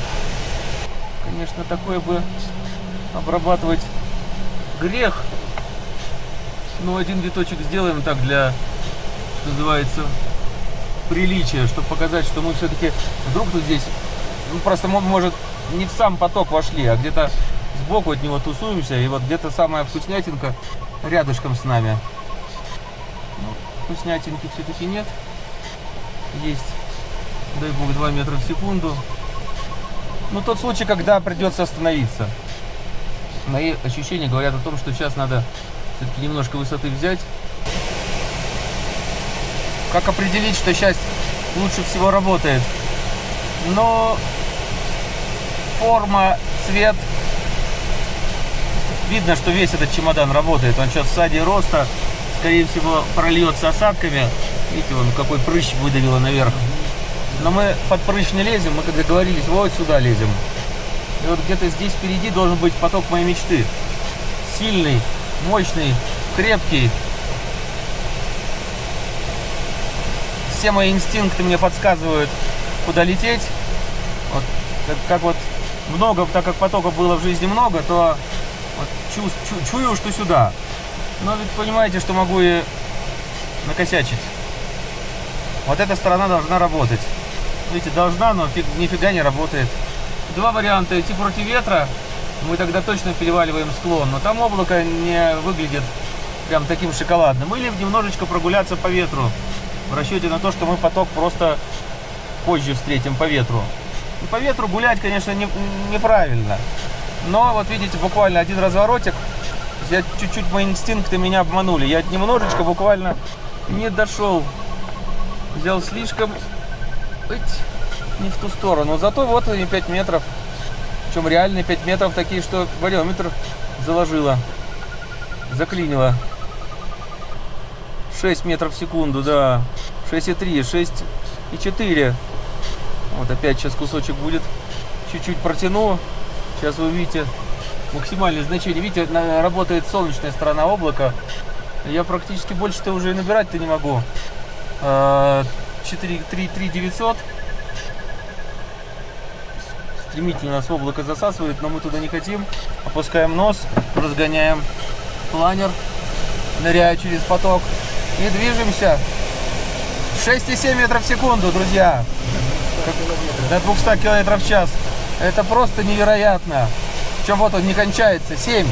Конечно, такое бы обрабатывать грех. Но один виточек сделаем так для, что называется, приличия, чтобы показать, что мы все-таки вдруг тут здесь, ну просто, может, не в сам поток вошли, а где-то сбоку от него тусуемся, и вот где-то самая вкуснятинка рядышком с нами. Вкуснятинки все-таки нет. Есть, дай бог, 2 метра в секунду. Но тот случай, когда придется остановиться. Мои ощущения говорят о том, что сейчас надо все-таки немножко высоты взять. Как определить, что сейчас лучше всего работает? Но форма, цвет. Видно, что весь этот чемодан работает. Он сейчас в стадии роста. Скорее всего, прольется осадками. Видите, вон какой прыщ выдавило наверх. Но мы под прыщ не лезем. Мы, как договорились, вот сюда лезем. И вот где-то здесь впереди должен быть поток моей мечты. Сильный, мощный, крепкий. Все мои инстинкты мне подсказывают, куда лететь. Вот, как вот много, так как потока было в жизни много, то вот чую, что сюда. Но ведь понимаете, что могу и накосячить. Вот эта сторона должна работать. Видите, должна, но нифига не работает. Два варианта. Идти против ветра. Мы тогда точно переваливаем склон. Но там облако не выглядит прям таким шоколадным. Или немножечко прогуляться по ветру. В расчете на то, что мы поток просто позже встретим по ветру. И по ветру гулять, конечно, неправильно. Но вот видите, буквально один разворотик. Я чуть-чуть, мои инстинкты меня обманули. Я немножечко буквально не дошел. Взял слишком, не в ту сторону. Зато вот они 5 метров. Причем реальные 5 метров такие, что валиометр заложило, заклинило. 6 метров в секунду, да. 6,3, 6,4. Вот опять сейчас кусочек будет. Чуть-чуть протяну. Сейчас вы увидите максимальное значение. Видите, работает солнечная сторона облака. Я практически больше-то уже и набирать-то не могу. 4,3,900. Стремительно нас облако засасывает, но мы туда не хотим. Опускаем нос, разгоняем планер, ныряя через поток. И движемся. 6,7 метров в секунду, друзья. До 200 километров в час. Это просто невероятно. Причем вот он не кончается. 7.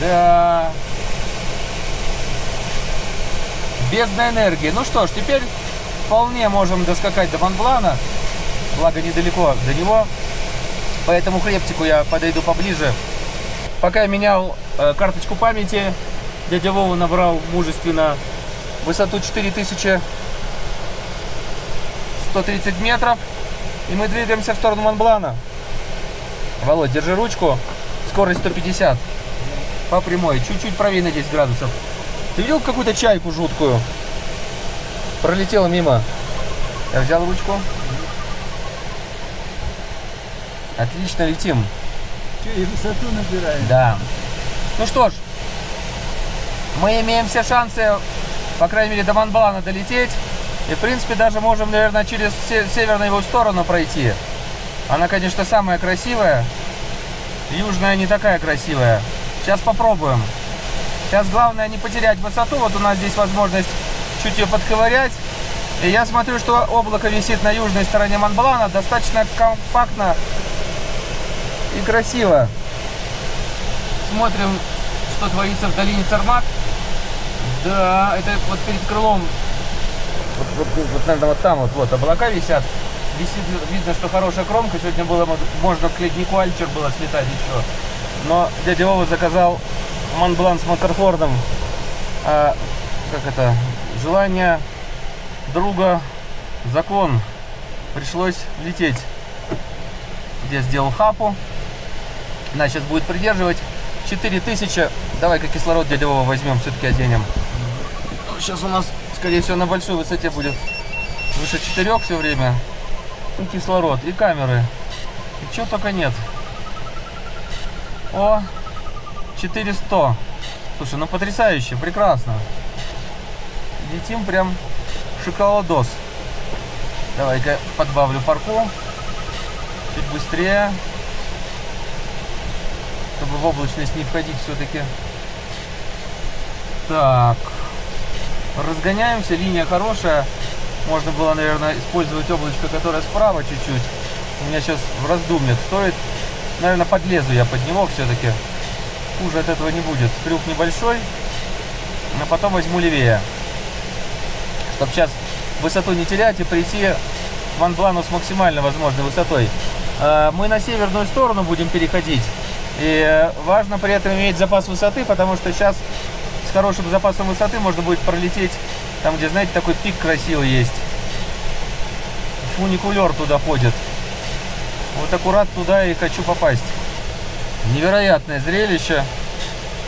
Да. Бездна энергии. Ну что ж, теперь вполне можем доскакать до Монблана. Благо недалеко до него. Поэтому к рептику я подойду поближе. Пока я менял карточку памяти, дядя Вова набрал мужественно высоту 4130 метров. И мы двигаемся в сторону Монблана. Володь, держи ручку. Скорость 150. По прямой. Чуть-чуть правее на 10 градусов. Ты видел какую-то чайку жуткую? Пролетела мимо. Я взял ручку. Отлично летим. И высоту набираем. Да. Ну что ж. Мы имеем все шансы, по крайней мере, до Монблана долететь. И, в принципе, даже можем, наверное, через северную его сторону пройти. Она, конечно, самая красивая. Южная не такая красивая. Сейчас попробуем. Сейчас главное не потерять высоту. Вот у нас здесь возможность чуть ее подковырять. И я смотрю, что облако висит на южной стороне Монблана. Достаточно компактно и красиво. Смотрим, что творится в долине Цармак. Да, это вот перед крылом, вот наверное, вот там вот облака висят. Висит, видно, что хорошая кромка. Сегодня было, можно к леднику Альчер было слетать еще. Но дядя Вова заказал Монблан с Маттерхорном. Как это? Желание друга, закон. Пришлось лететь. Я сделал хапу. Она сейчас будет придерживать. 4000. Давай-ка кислород дядя Вова возьмем, все-таки оденем. Сейчас у нас, скорее всего, на большой высоте будет выше 4 все время. И кислород, и камеры. И чего только нет. О, 400. Слушай, ну потрясающе, прекрасно. Летим прям шоколадос. Давай-ка подбавлю парку. Чуть быстрее. Чтобы в облачность не входить все-таки. Так. Разгоняемся. Линия хорошая. Можно было, наверное, использовать облачко, которое справа чуть-чуть. У меня сейчас в раздумье стоит. Наверное, подлезу я под него все-таки. Хуже от этого не будет. Крюк небольшой. Но потом возьму левее. Чтобы сейчас высоту не терять и прийти к Монблану с максимально возможной высотой. Мы на северную сторону будем переходить. И важно при этом иметь запас высоты, потому что сейчас с хорошим запасом высоты можно будет пролететь там, где, знаете, такой пик красивый есть. Фуникулер туда ходит. Вот аккурат туда и хочу попасть. Невероятное зрелище.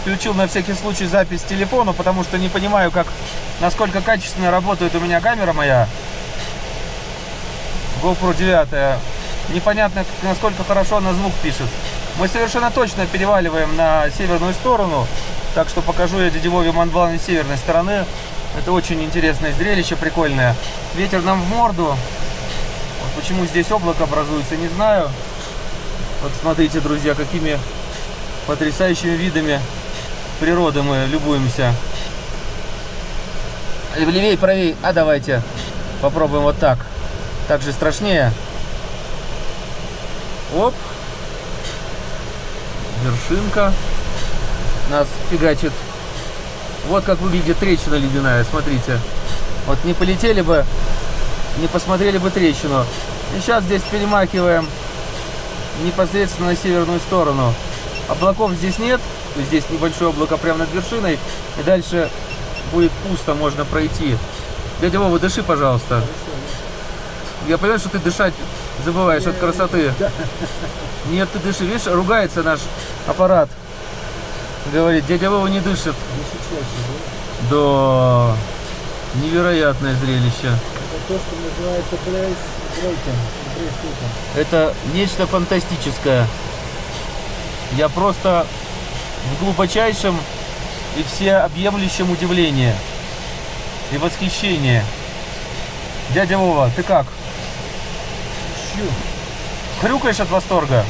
Включил на всякий случай запись телефона, потому что не понимаю, насколько качественно работает у меня камера моя. GoPro 9. Непонятно, насколько хорошо она звук пишет. Мы совершенно точно переваливаем на северную сторону. Так что покажу я дяде Вове Монблан с северной стороны. Это очень интересное зрелище, прикольное. Ветер нам в морду. Вот почему здесь облако образуется, не знаю. Вот смотрите, друзья, какими потрясающими видами природы мы любуемся. Левее, правее. А давайте попробуем вот так. Так же страшнее. Оп. Вершинка нас фигачит. Вот как выглядит трещина ледяная, смотрите. Вот не полетели бы, не посмотрели бы трещину. И сейчас здесь перемахиваем непосредственно на северную сторону. Облаков здесь нет, здесь небольшое облако прямо над вершиной. И дальше будет пусто, можно пройти. Дядя Вова, дыши, пожалуйста. Я понимаю, что ты дышать забываешь от красоты. Нет, ты дышишь, видишь, ругается наш аппарат. Говорит, дядя Вова не дышит. Да, невероятное зрелище. Это то, что называется пресс-трекинг. Это нечто фантастическое. Я просто в глубочайшем и всеобъемлющем удивлении и восхищении. Дядя Вова, ты как? Чу. Хрюкаешь от восторга?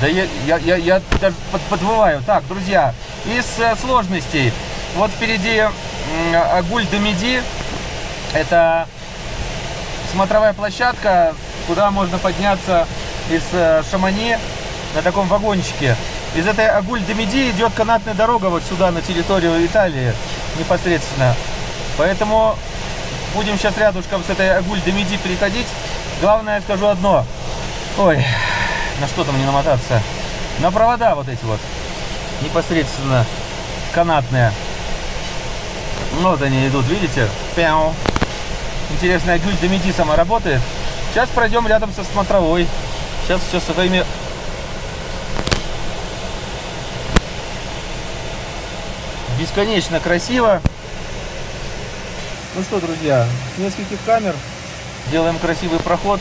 Да я даже подвываю. Так, друзья, из сложностей. Вот впереди Aiguille du Midi. Это смотровая площадка, куда можно подняться из Шамони на таком вагончике. Из этой Aiguille du Midi идет канатная дорога вот сюда, на территорию Италии непосредственно. Поэтому будем сейчас рядышком с этой Aiguille du Midi переходить. Главное, я скажу одно. Ой, на что там не намотаться? На провода вот эти вот, непосредственно канатные. Вот они идут, видите? Пяу. Интересно, Aiguille du Midi сама работает. Сейчас пройдем рядом со смотровой. Сейчас все своими... Бесконечно красиво. Ну что, друзья, с нескольких камер делаем красивый проход.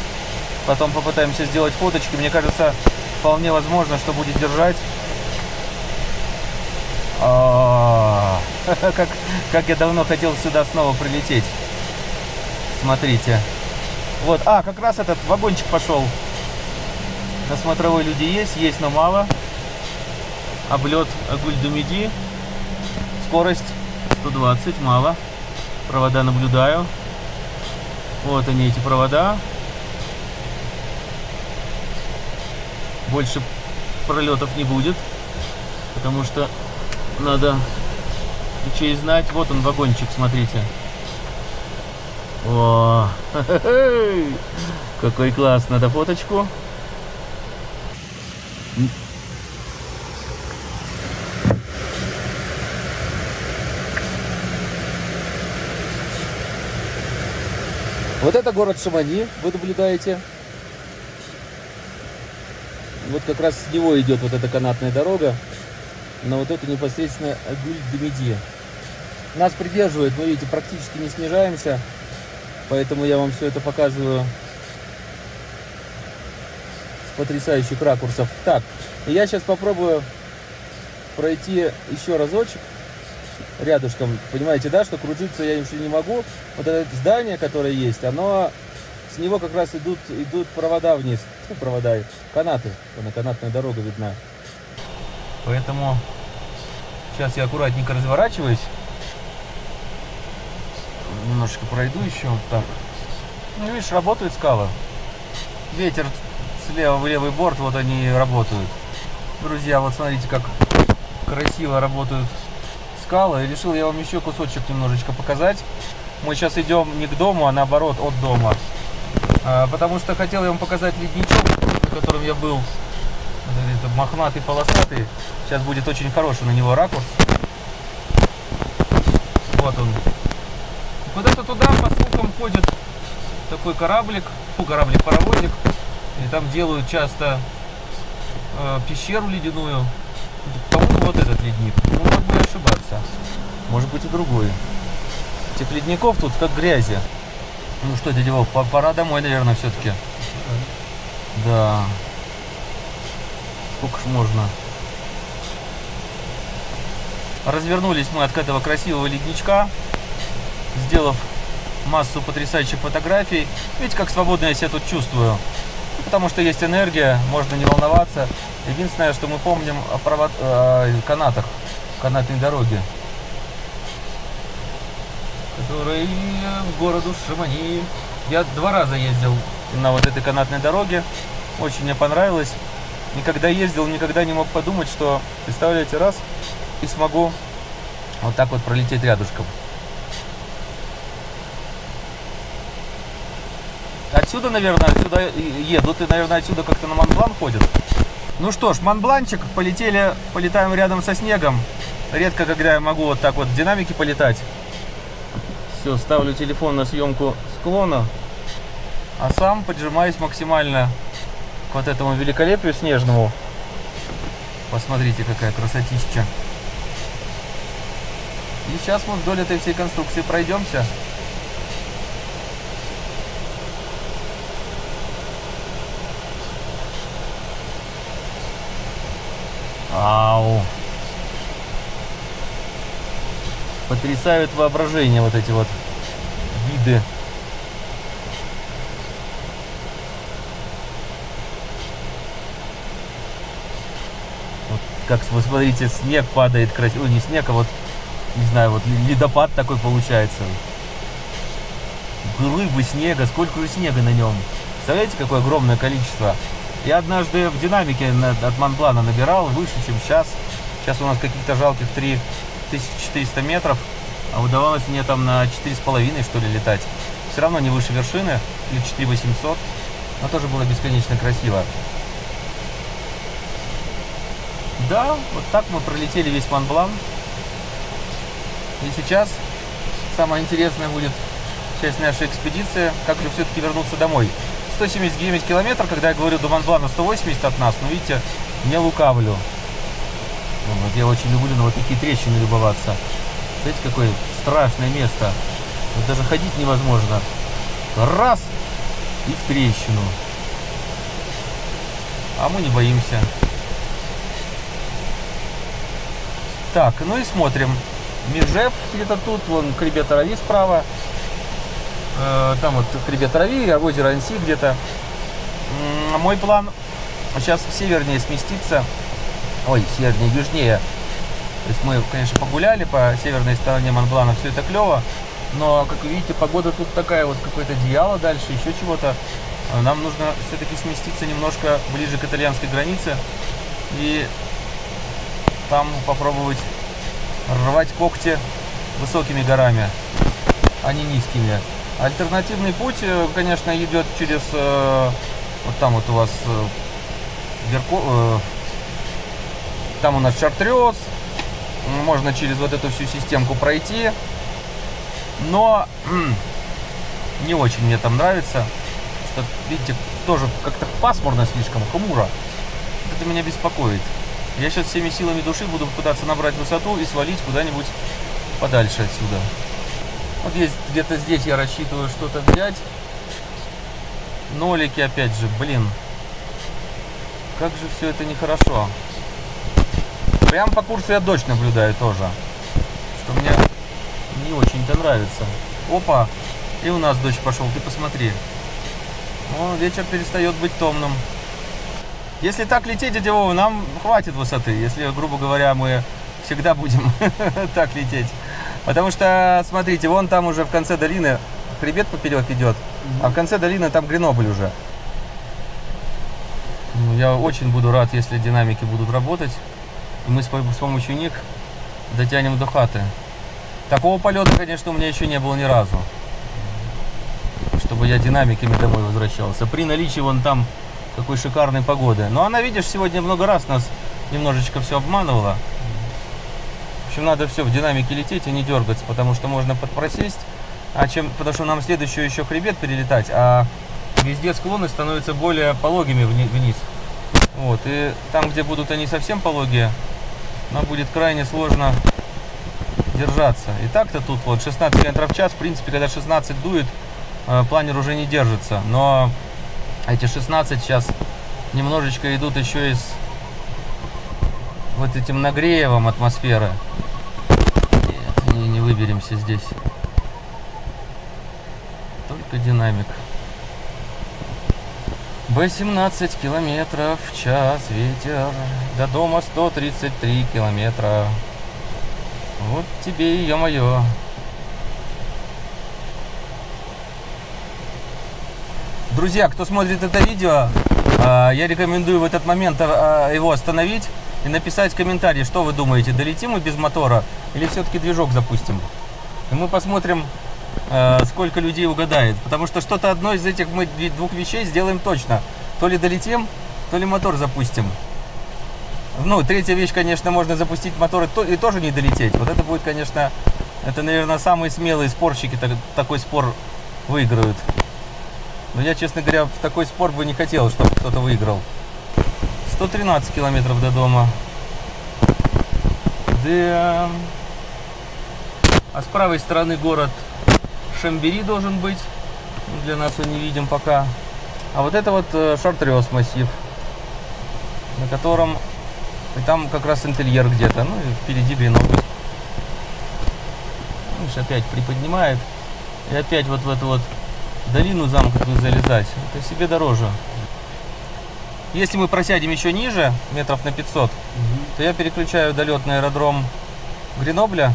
Потом попытаемся сделать фоточки. Мне кажется, вполне возможно, что будет держать. Как я давно хотел сюда снова прилететь. Смотрите. Вот, как раз этот вагончик пошел. На смотровой люди есть, но мало. Облет Aiguille du Midi. Скорость 120, мало. Провода наблюдаю. Вот они, эти провода. Больше пролетов не будет, потому что надо чей знать. Вот он, вагончик, смотрите. О, какой класс! Надо фоточку. Вот это город Шамони, вы наблюдаете. Вот как раз с него идет вот эта канатная дорога на вот эту непосредственно Aiguille du Midi. Нас придерживает, мы, видите, практически не снижаемся, поэтому я вам все это показываю с потрясающих ракурсов. Так, я сейчас попробую пройти еще разочек рядышком. Понимаете, да, что кружиться я еще не могу. Вот это здание, которое есть, оно... С него как раз идут провода вниз. Ну, провода, канаты. Она, канатная дорога видна. Поэтому сейчас я аккуратненько разворачиваюсь. Немножечко пройду еще вот так. Ну, видишь, работают скалы. Ветер слева в левый борт, вот они и работают. Друзья, вот смотрите, как красиво работают скалы. И решил я вам еще кусочек немножечко показать. Мы сейчас идем не к дому, а наоборот от дома. Потому что хотел я вам показать ледничок, на котором я был. Это мохнатый, полосатый. Сейчас будет очень хороший на него ракурс. Вот он. Куда-то туда, по слухам, ходит такой кораблик. Кораблик-паровозик. И там делают часто пещеру ледяную. По-моему, вот этот ледник. Ну, могу ошибаться. Может быть и другой. Этих ледников тут как грязи. Ну что, дядя Вов, пора домой, наверное, все-таки. Да. Сколько ж можно. Развернулись мы от этого красивого ледничка, сделав массу потрясающих фотографий. Видите, как свободно я себя тут чувствую. Ну, потому что есть энергия, можно не волноваться. Единственное, что мы помним о канатах, канатной дороге, который в городу Шамони. Я 2 раза ездил на вот этой канатной дороге. Очень мне понравилось. И когда ездил, никогда не мог подумать, что, представляете, раз и смогу вот так вот пролететь рядышком. Отсюда, наверное, отсюда едут и, наверное, отсюда как-то на Монблан ходят. Ну что ж, Монбланчик, полетаем рядом со снегом. Редко, когда я могу вот так вот в динамике полетать. Все, ставлю телефон на съемку склона, а сам поджимаюсь максимально к вот этому великолепию снежному. Посмотрите, какая красотища. И сейчас мы вдоль этой всей конструкции пройдемся. Ау! Потрясают воображение вот эти вот виды. Вот как вы смотрите, снег падает красиво. Не снег, а вот, не знаю, вот ледопад такой получается. Глыбы снега, сколько же снега на нем. Представляете, какое огромное количество. Я однажды в динамике от Монблана набирал выше, чем сейчас. Сейчас у нас каких-то жалких 3400 метров. А удавалось мне там на 4,5 что ли летать. Все равно не выше вершины, или 4800. Но тоже было бесконечно красиво. Да, вот так мы пролетели весь Монблан. И сейчас самое интересное будет часть нашей экспедиции. Как же все-таки вернуться домой. 179 километров, когда я говорю до Монблана 180 от нас, но видите, не лукавлю. Вот я очень люблю на вот такие трещины любоваться. Смотрите, какое страшное место. Вот даже ходить невозможно. Раз! И в трещину. А мы не боимся. Так, ну и смотрим. Межев где-то тут, вон хребет Рави справа. Там вот хребет Рави, озеро Анси где-то. Мой план сейчас севернее сместиться. Ой, севернее, южнее. То есть мы, конечно, погуляли по северной стороне Монблана, все это клево. Но, как вы видите, погода тут такая, вот какое-то одеяло дальше, еще чего-то. Нам нужно все-таки сместиться немножко ближе к итальянской границе. И там попробовать рвать когти высокими горами, а не низкими. Альтернативный путь, конечно, идет через... вот там вот у вас... там у нас Шартрёз. Можно через вот эту всю системку пройти. Но не очень мне там нравится. Что, видите, тоже как-то пасмурно слишком, хмуро. Это меня беспокоит. Я сейчас всеми силами души буду пытаться набрать высоту и свалить куда-нибудь подальше отсюда. Вот есть где-то здесь я рассчитываю что-то взять. Нолики опять же, блин. Как же все это нехорошо. Прям по курсу я дождь наблюдаю тоже. Что мне не очень-то нравится. Опа! И у нас дождь пошел, ты посмотри. О, вечер перестает быть томным. Если так лететь, дядя Вова, нам хватит высоты. Если, грубо говоря, мы всегда будем так лететь. Потому что, смотрите, вон там уже в конце долины хребет поперек идет. А в конце долины там Гренобль уже. Я очень буду рад, если динамики будут работать. И мы с помощью них дотянем до хаты. Такого полета, конечно, у меня еще не было ни разу. Чтобы я динамиками домой возвращался. При наличии вон там какой шикарной погоды. Но она, видишь, сегодня много раз нас немножечко все обманывала. В общем, надо все в динамике лететь и не дергаться, потому что можно подпросесть. Потому что нам следующую еще хребет перелетать, а везде склоны становятся более пологими вниз. Вот, и там, где будут они совсем пологие, нам будет крайне сложно держаться. И так-то тут вот 16 км в час, в принципе, когда 16 дует, планер уже не держится. Но эти 16 сейчас немножечко идут еще из вот этим нагревом атмосферы. Нет, не выберемся здесь. Только динамик. Б-17 километров в час ветер. До дома 133 километра. Вот тебе и ё-моё. Друзья, кто смотрит это видео, я рекомендую в этот момент его остановить и написать комментарий, что вы думаете, долетим мы без мотора или все-таки движок запустим. И мы посмотрим, сколько людей угадает, потому что что-то одно из этих мы двух вещей сделаем точно. То ли долетим, то ли мотор запустим. Ну, третья вещь, конечно, можно запустить мотор и тоже не долететь. Вот это будет, конечно, это, наверное, самые смелые спорщики такой спор выиграют. Но я, честно говоря, в такой спор бы не хотел, чтобы кто-то выиграл. 113 километров до дома. Д. А с правой стороны город Шамбери должен быть. Для нас его не видим пока. А вот это вот Шартрёз массив, на котором... И там как раз интерьер где-то. Ну и впереди Гренобль. Видишь, опять приподнимает. И опять вот в эту вот долину замка залезать. Это себе дороже. Если мы просядем еще ниже, метров на 500, то я переключаю долет на аэродром Гренобля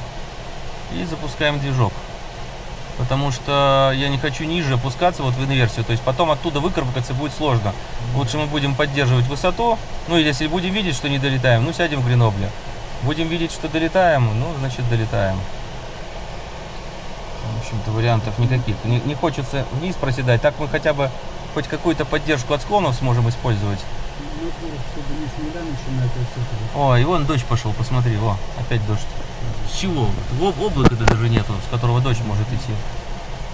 и запускаем движок. Потому что я не хочу ниже опускаться вот в инверсию. То есть потом оттуда выкарабкаться будет сложно. Лучше мы будем поддерживать высоту. Ну и если будем видеть, что не долетаем, ну сядем в Гренобле. Будем видеть, что долетаем, ну значит долетаем. В общем-то вариантов никаких. Не хочется вниз проседать. Так мы хотя бы хоть какую-то поддержку от склонов сможем использовать. О, и вон дождь пошел, посмотри, во, опять дождь. С чего? Облака-то даже нету, с которого дождь может идти.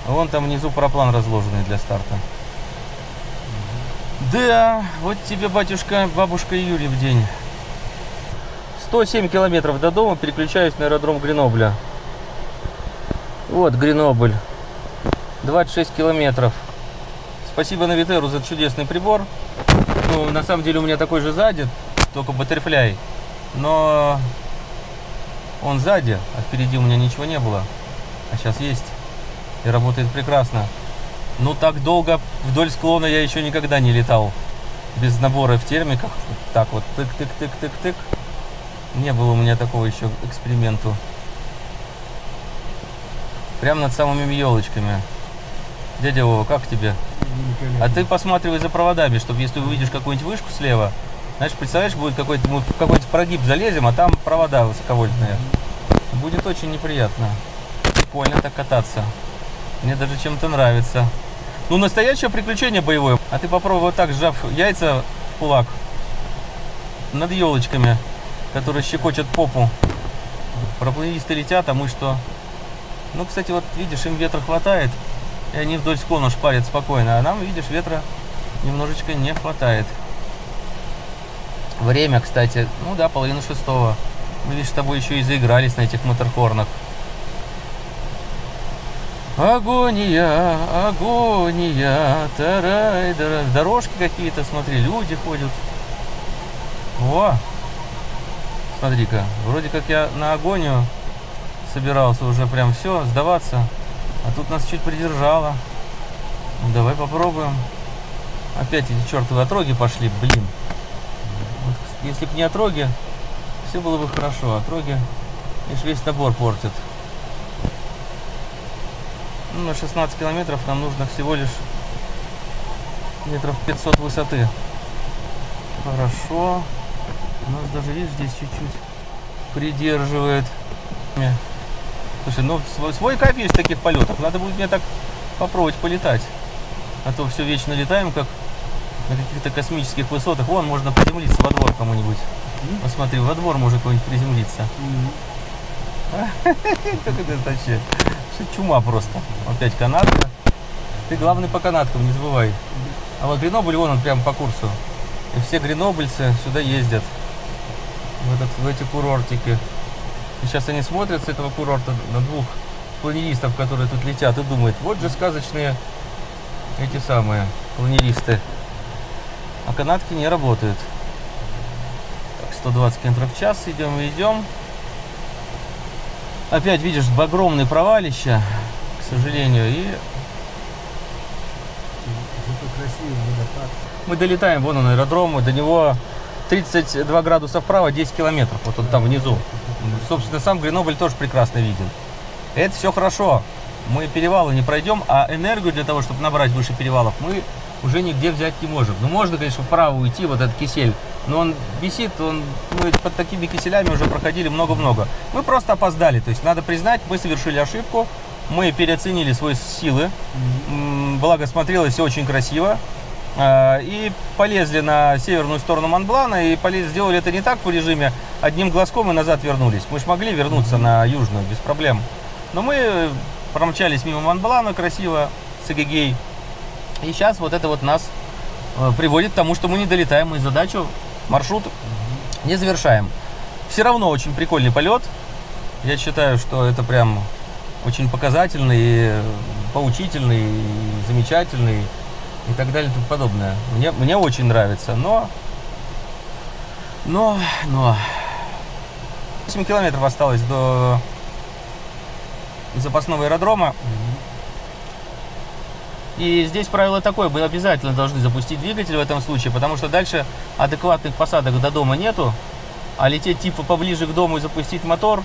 Вон там внизу параплан разложенный для старта. Да, вот тебе, батюшка, бабушка Юрий в день. 107 километров до дома, переключаюсь на аэродром Гренобля. Вот Гренобль, 26 километров. Спасибо Навитеру за чудесный прибор. Ну, на самом деле у меня такой же сзади, только баттерфляй. Но он сзади, а впереди у меня ничего не было. А сейчас есть. И работает прекрасно. Ну, так долго вдоль склона я еще никогда не летал. Без набора в термиках. Так вот, тык-тык-тык-тык-тык. Не было у меня такого еще эксперименту. Прямо над самыми елочками. Дядя Вова, как тебе? А ты посматривай за проводами, чтобы если увидишь какую-нибудь вышку слева, знаешь, представляешь, будет какой-то, мы в какой-то прогиб залезем, а там провода высоковольтные. Будет очень неприятно. Прикольно так кататься. Мне даже чем-то нравится. Ну, настоящее приключение боевое. А ты попробуй вот так, сжав яйца в кулак, над елочками, которые щекочут попу. Проплывисты летят, а мы что? Ну, кстати, вот видишь, им ветра хватает. И они вдоль склона шпарят спокойно, а нам, видишь, ветра немножечко не хватает. Время, кстати, ну да, 5:30. Мы, видишь, с тобой еще и заигрались на этих Маттерхорнах. Агония, агония, тарай, дорожки какие-то, смотри, люди ходят. О, смотри-ка, вроде как я на агонию собирался уже прям все, сдаваться. А тут нас чуть придержало. Ну, давай попробуем. Опять эти чертовы отроги пошли, блин. Вот, если бы не отроги, все было бы хорошо. Отроги лишь весь набор портят. Ну, на 16 километров нам нужно всего лишь метров 500 высоты. Хорошо. У нас даже, видишь, здесь чуть-чуть придерживает. Слушай, ну свой кайф есть в таких полетах. Надо будет мне так попробовать полетать. А то все вечно летаем, как на каких-то космических высотах. Вон, можно приземлиться во двор кому-нибудь. Посмотри, во двор может кто-нибудь приземлиться. Как это вообще? Чума просто. Опять канатка. Ты главный по канаткам, не забывай. А вот Гренобль, вон он прям по курсу. И все гренобльцы сюда ездят. В эти курортики. И сейчас они смотрят с этого курорта на двух планеристов, которые тут летят, и думают, вот же сказочные эти самые планеристы. А канатки не работают. Так, 120 км в час идем и идем. Опять видишь огромное провалище, к сожалению. И мы долетаем, вон он аэродром, до него 32 градуса вправо, 10 километров, вот он там внизу. Собственно, сам Гренобль тоже прекрасно виден. Это все хорошо. Мы перевалы не пройдем, а энергию для того, чтобы набрать выше перевалов, мы уже нигде взять не можем. Ну, можно, конечно, вправо уйти, вот этот кисель, но он висит, мы под такими киселями уже проходили много-много. Мы просто опоздали, то есть надо признать, мы совершили ошибку, мы переоценили свои силы, благо смотрелось все очень красиво. И полезли на северную сторону Монблана и сделали это не так в режиме одним глазком и назад вернулись. Мы же могли вернуться на южную без проблем. Но мы промчались мимо Монблана красиво с Эгегей. И сейчас вот это вот нас приводит к тому, что мы не долетаем, мы задачу, маршрут не завершаем. Все равно очень прикольный полет. Я считаю, что это прям очень показательный, поучительный, замечательный и так далее и тому подобное. Мне очень нравится, но 8 километров осталось до запасного аэродрома. И здесь правило такое, вы обязательно должны запустить двигатель в этом случае, потому что дальше адекватных посадок до дома нету, а лететь типа поближе к дому и запустить мотор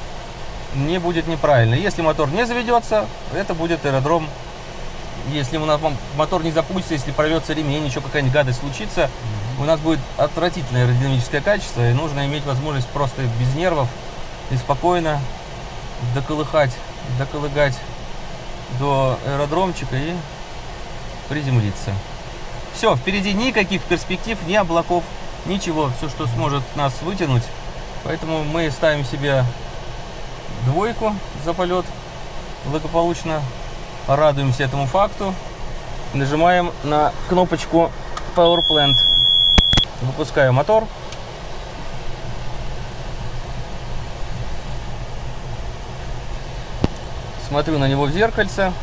не будет неправильно. Если мотор не заведется, это будет аэродром. Если у нас мотор не запустится, если порвется ремень, еще какая-нибудь гадость случится, у нас будет отвратительное аэродинамическое качество, и нужно иметь возможность просто без нервов и спокойно доколыхать до аэродромчика и приземлиться. Все, впереди никаких перспектив, ни облаков, ничего, все, что сможет нас вытянуть. Поэтому мы ставим себе двойку за полет, благополучно радуемся этому факту, нажимаем на кнопочку Power Plant, выпускаю мотор. Смотрю на него в зеркальце.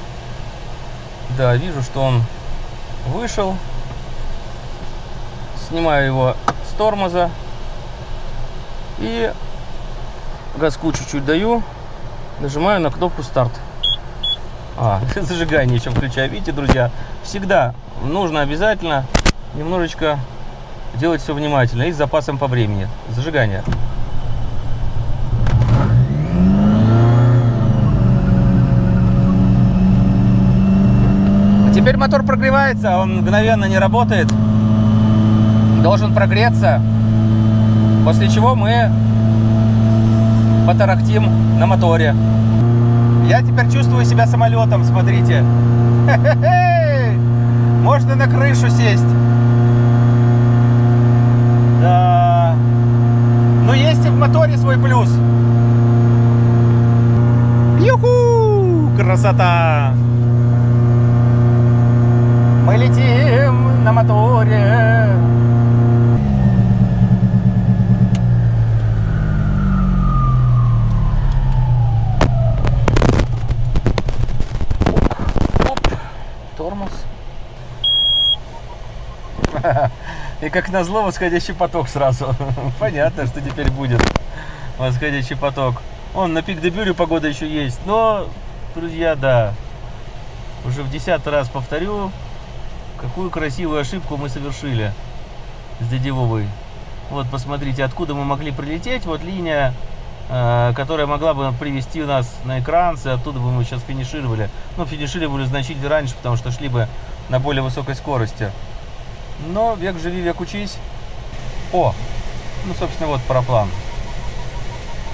Да, вижу, что он вышел. Снимаю его с тормоза. И газку чуть-чуть даю. Нажимаю на кнопку старт. Зажигание еще включаю. Видите, друзья, всегда нужно обязательно немножечко делать все внимательно и с запасом по времени. Зажигание. Теперь мотор прогревается, он мгновенно не работает. Должен прогреться, после чего мы потарахтим на моторе. Я теперь чувствую себя самолетом, смотрите. Можно на крышу сесть. Да. Но есть и в моторе свой плюс. Юху! Красота! Мы летим на моторе. Оп, тормоз. И как назло, восходящий поток сразу. Понятно, что теперь будет восходящий поток. Он на Пик де Бюре погода еще есть. Но, друзья, да, уже в 10-й раз повторю, какую красивую ошибку мы совершили с Дедевовой. Вот, посмотрите, откуда мы могли прилететь. Вот линия, которая могла бы привести нас на экранцы, оттуда бы мы сейчас финишировали. Но финишировали значительно раньше, потому что шли бы на более высокой скорости. Но век живи, век учись. О, ну, собственно, вот параплан.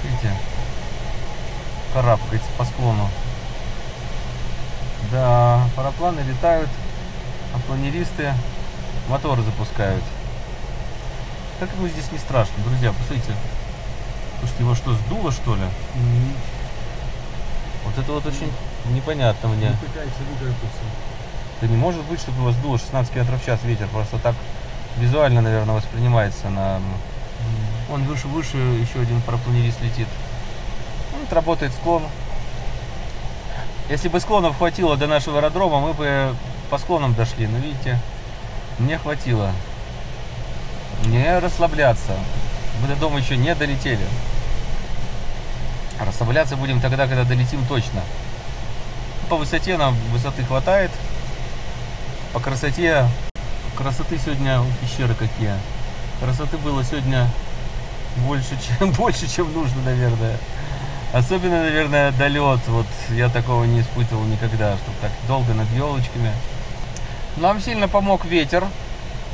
Видите, карабкается по склону. Да, парапланы летают. А планеристы моторы запускают. Как ему здесь не страшно, друзья, посмотрите. Слушайте, его что, сдуло, что ли? Вот это вот очень непонятно мне. Он пытается выкарабкаться. Да не может быть, чтобы его сдуло 16 км в час ветер. Просто так визуально, наверное, воспринимается. Он выше, еще один парапланерист летит. Вот работает склон. Если бы склонов хватило до нашего аэродрома, мы бы по склонам дошли, но видите, не хватило. Не расслабляться. Мы до дома еще не долетели. Расслабляться будем тогда, когда долетим точно. По высоте нам высоты хватает. По красоте. Красоты сегодня, пещеры какие. Красоты было сегодня больше, чем нужно, наверное. Особенно, наверное, долет. Вот я такого не испытывал никогда, чтобы так долго над елочками. Нам сильно помог ветер,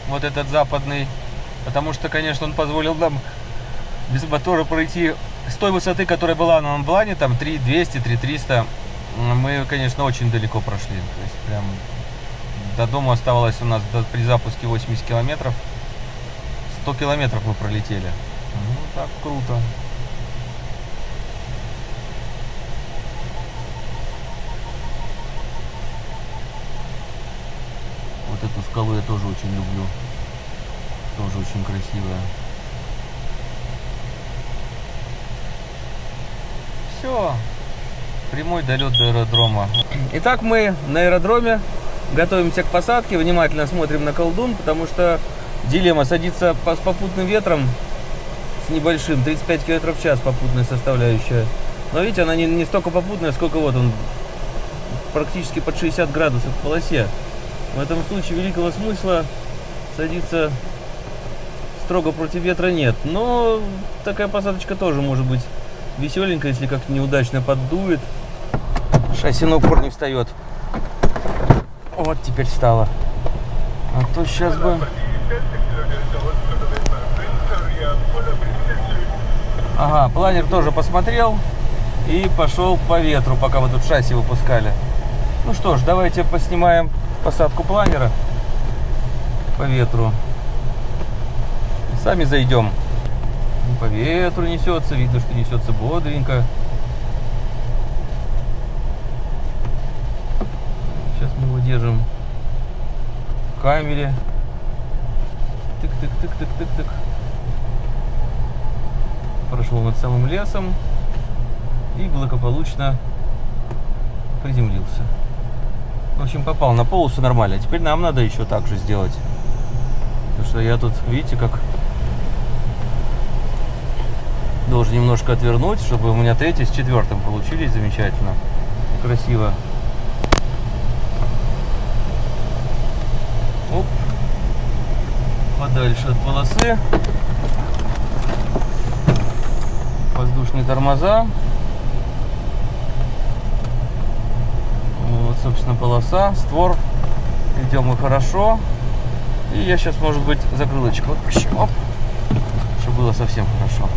вот этот западный, потому что, конечно, он позволил нам без мотора пройти с той высоты, которая была на Монблане, там 3200, 3300, мы, конечно, очень далеко прошли, то есть прям до дома оставалось у нас при запуске 80 километров, 100 километров мы пролетели. Ну, так круто. Эту скалу я тоже очень люблю, тоже очень красивая. все. Прямой долет до аэродрома. Итак, мы на аэродроме. Готовимся к посадке. Внимательно смотрим на колдун, потому что дилемма садиться с попутным ветром, с небольшим, 35 км в час попутная составляющая. Но видите, она не столько попутная, сколько вот он практически под 60 градусов в полосе. В этом случае великого смысла садиться строго против ветра нет. Но такая посадочка тоже может быть веселенькая, если как-то неудачно поддует. Шасси на упор не встает. Вот теперь встало. А то сейчас бы... Ага, планер тоже посмотрел и пошел по ветру, пока вы тут шасси выпускали. Ну что ж, давайте поснимаем посадку планера по ветру. Сами зайдем. По ветру несется, видно, что несется бодренько. Сейчас мы его держим в камере. Тык-тык-тык-тык-тык-тык. Прошел над самым лесом и благополучно приземлился. В общем, попал на полосу нормально. Теперь нам надо еще так же сделать. Потому что я тут, видите, как должен немножко отвернуть, чтобы у меня третий с четвертым получились замечательно. Красиво. Оп. Подальше от полосы. Воздушные тормоза. Вот, собственно, полоса, створ. Идем мы хорошо. И я сейчас, может быть, закрылочку отпущу. Оп. Чтобы было совсем хорошо.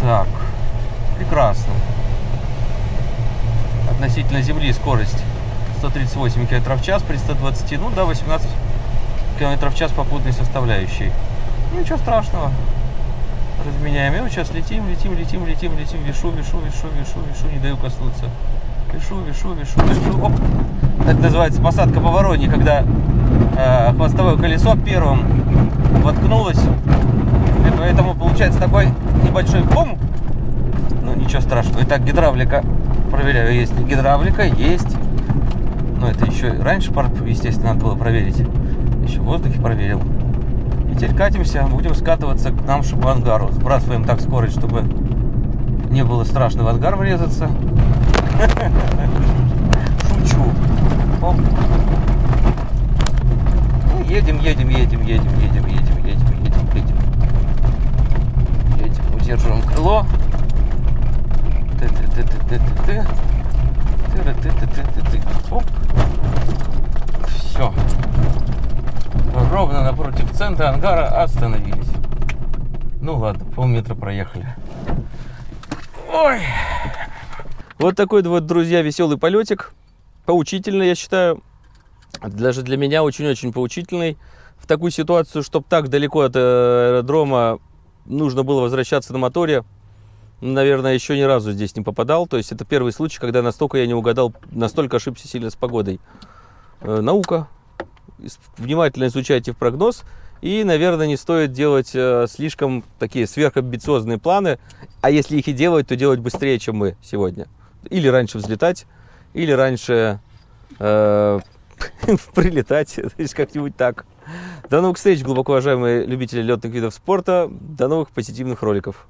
Так, прекрасно. Относительно земли скорость 138 км в час при 120, ну да, 18 км в час попутной составляющей. Ничего страшного. Разменяем. И вот сейчас летим, летим, летим, летим, летим. Вишу, вишу, вишу, вишу, вишу, не даю коснуться. Вишу, вишу, вишу, вишу. Оп. Это называется посадка по вороне, когда хвостовое колесо первым воткнулось. И поэтому получается такой небольшой бум. Ну ничего страшного. Итак, гидравлика. Проверяю, есть ли гидравлика. Есть. Но это еще раньше, естественно, надо было проверить. Еще в воздухе проверил. И теперь катимся. Будем скатываться к нам, чтобы в ангару. Сбрасываем так скорость, чтобы не было страшно в ангар врезаться. Шучу. Оп. Ну, едем, едем, едем, едем, едем, едем, едем, едем, едем. Держим крыло. Все. Ровно напротив центра ангара остановились. Ну ладно, полметра проехали. Ой. Вот такой вот, друзья, веселый полетик. Поучительный, я считаю. Даже для меня очень-очень поучительный. В такую ситуацию, чтобы так далеко от аэродрома нужно было возвращаться на моторе. Наверное, еще ни разу здесь не попадал. То есть это первый случай, когда настолько я не угадал, настолько ошибся сильно с погодой. Наука. Внимательно изучайте прогноз. И, наверное, не стоит делать слишком такие сверхамбициозные планы. А если их и делать, то делать быстрее, чем мы сегодня. Или раньше взлетать, или раньше прилетать. То есть как-нибудь так. До новых встреч, глубоко уважаемые любители летных видов спорта. До новых позитивных роликов.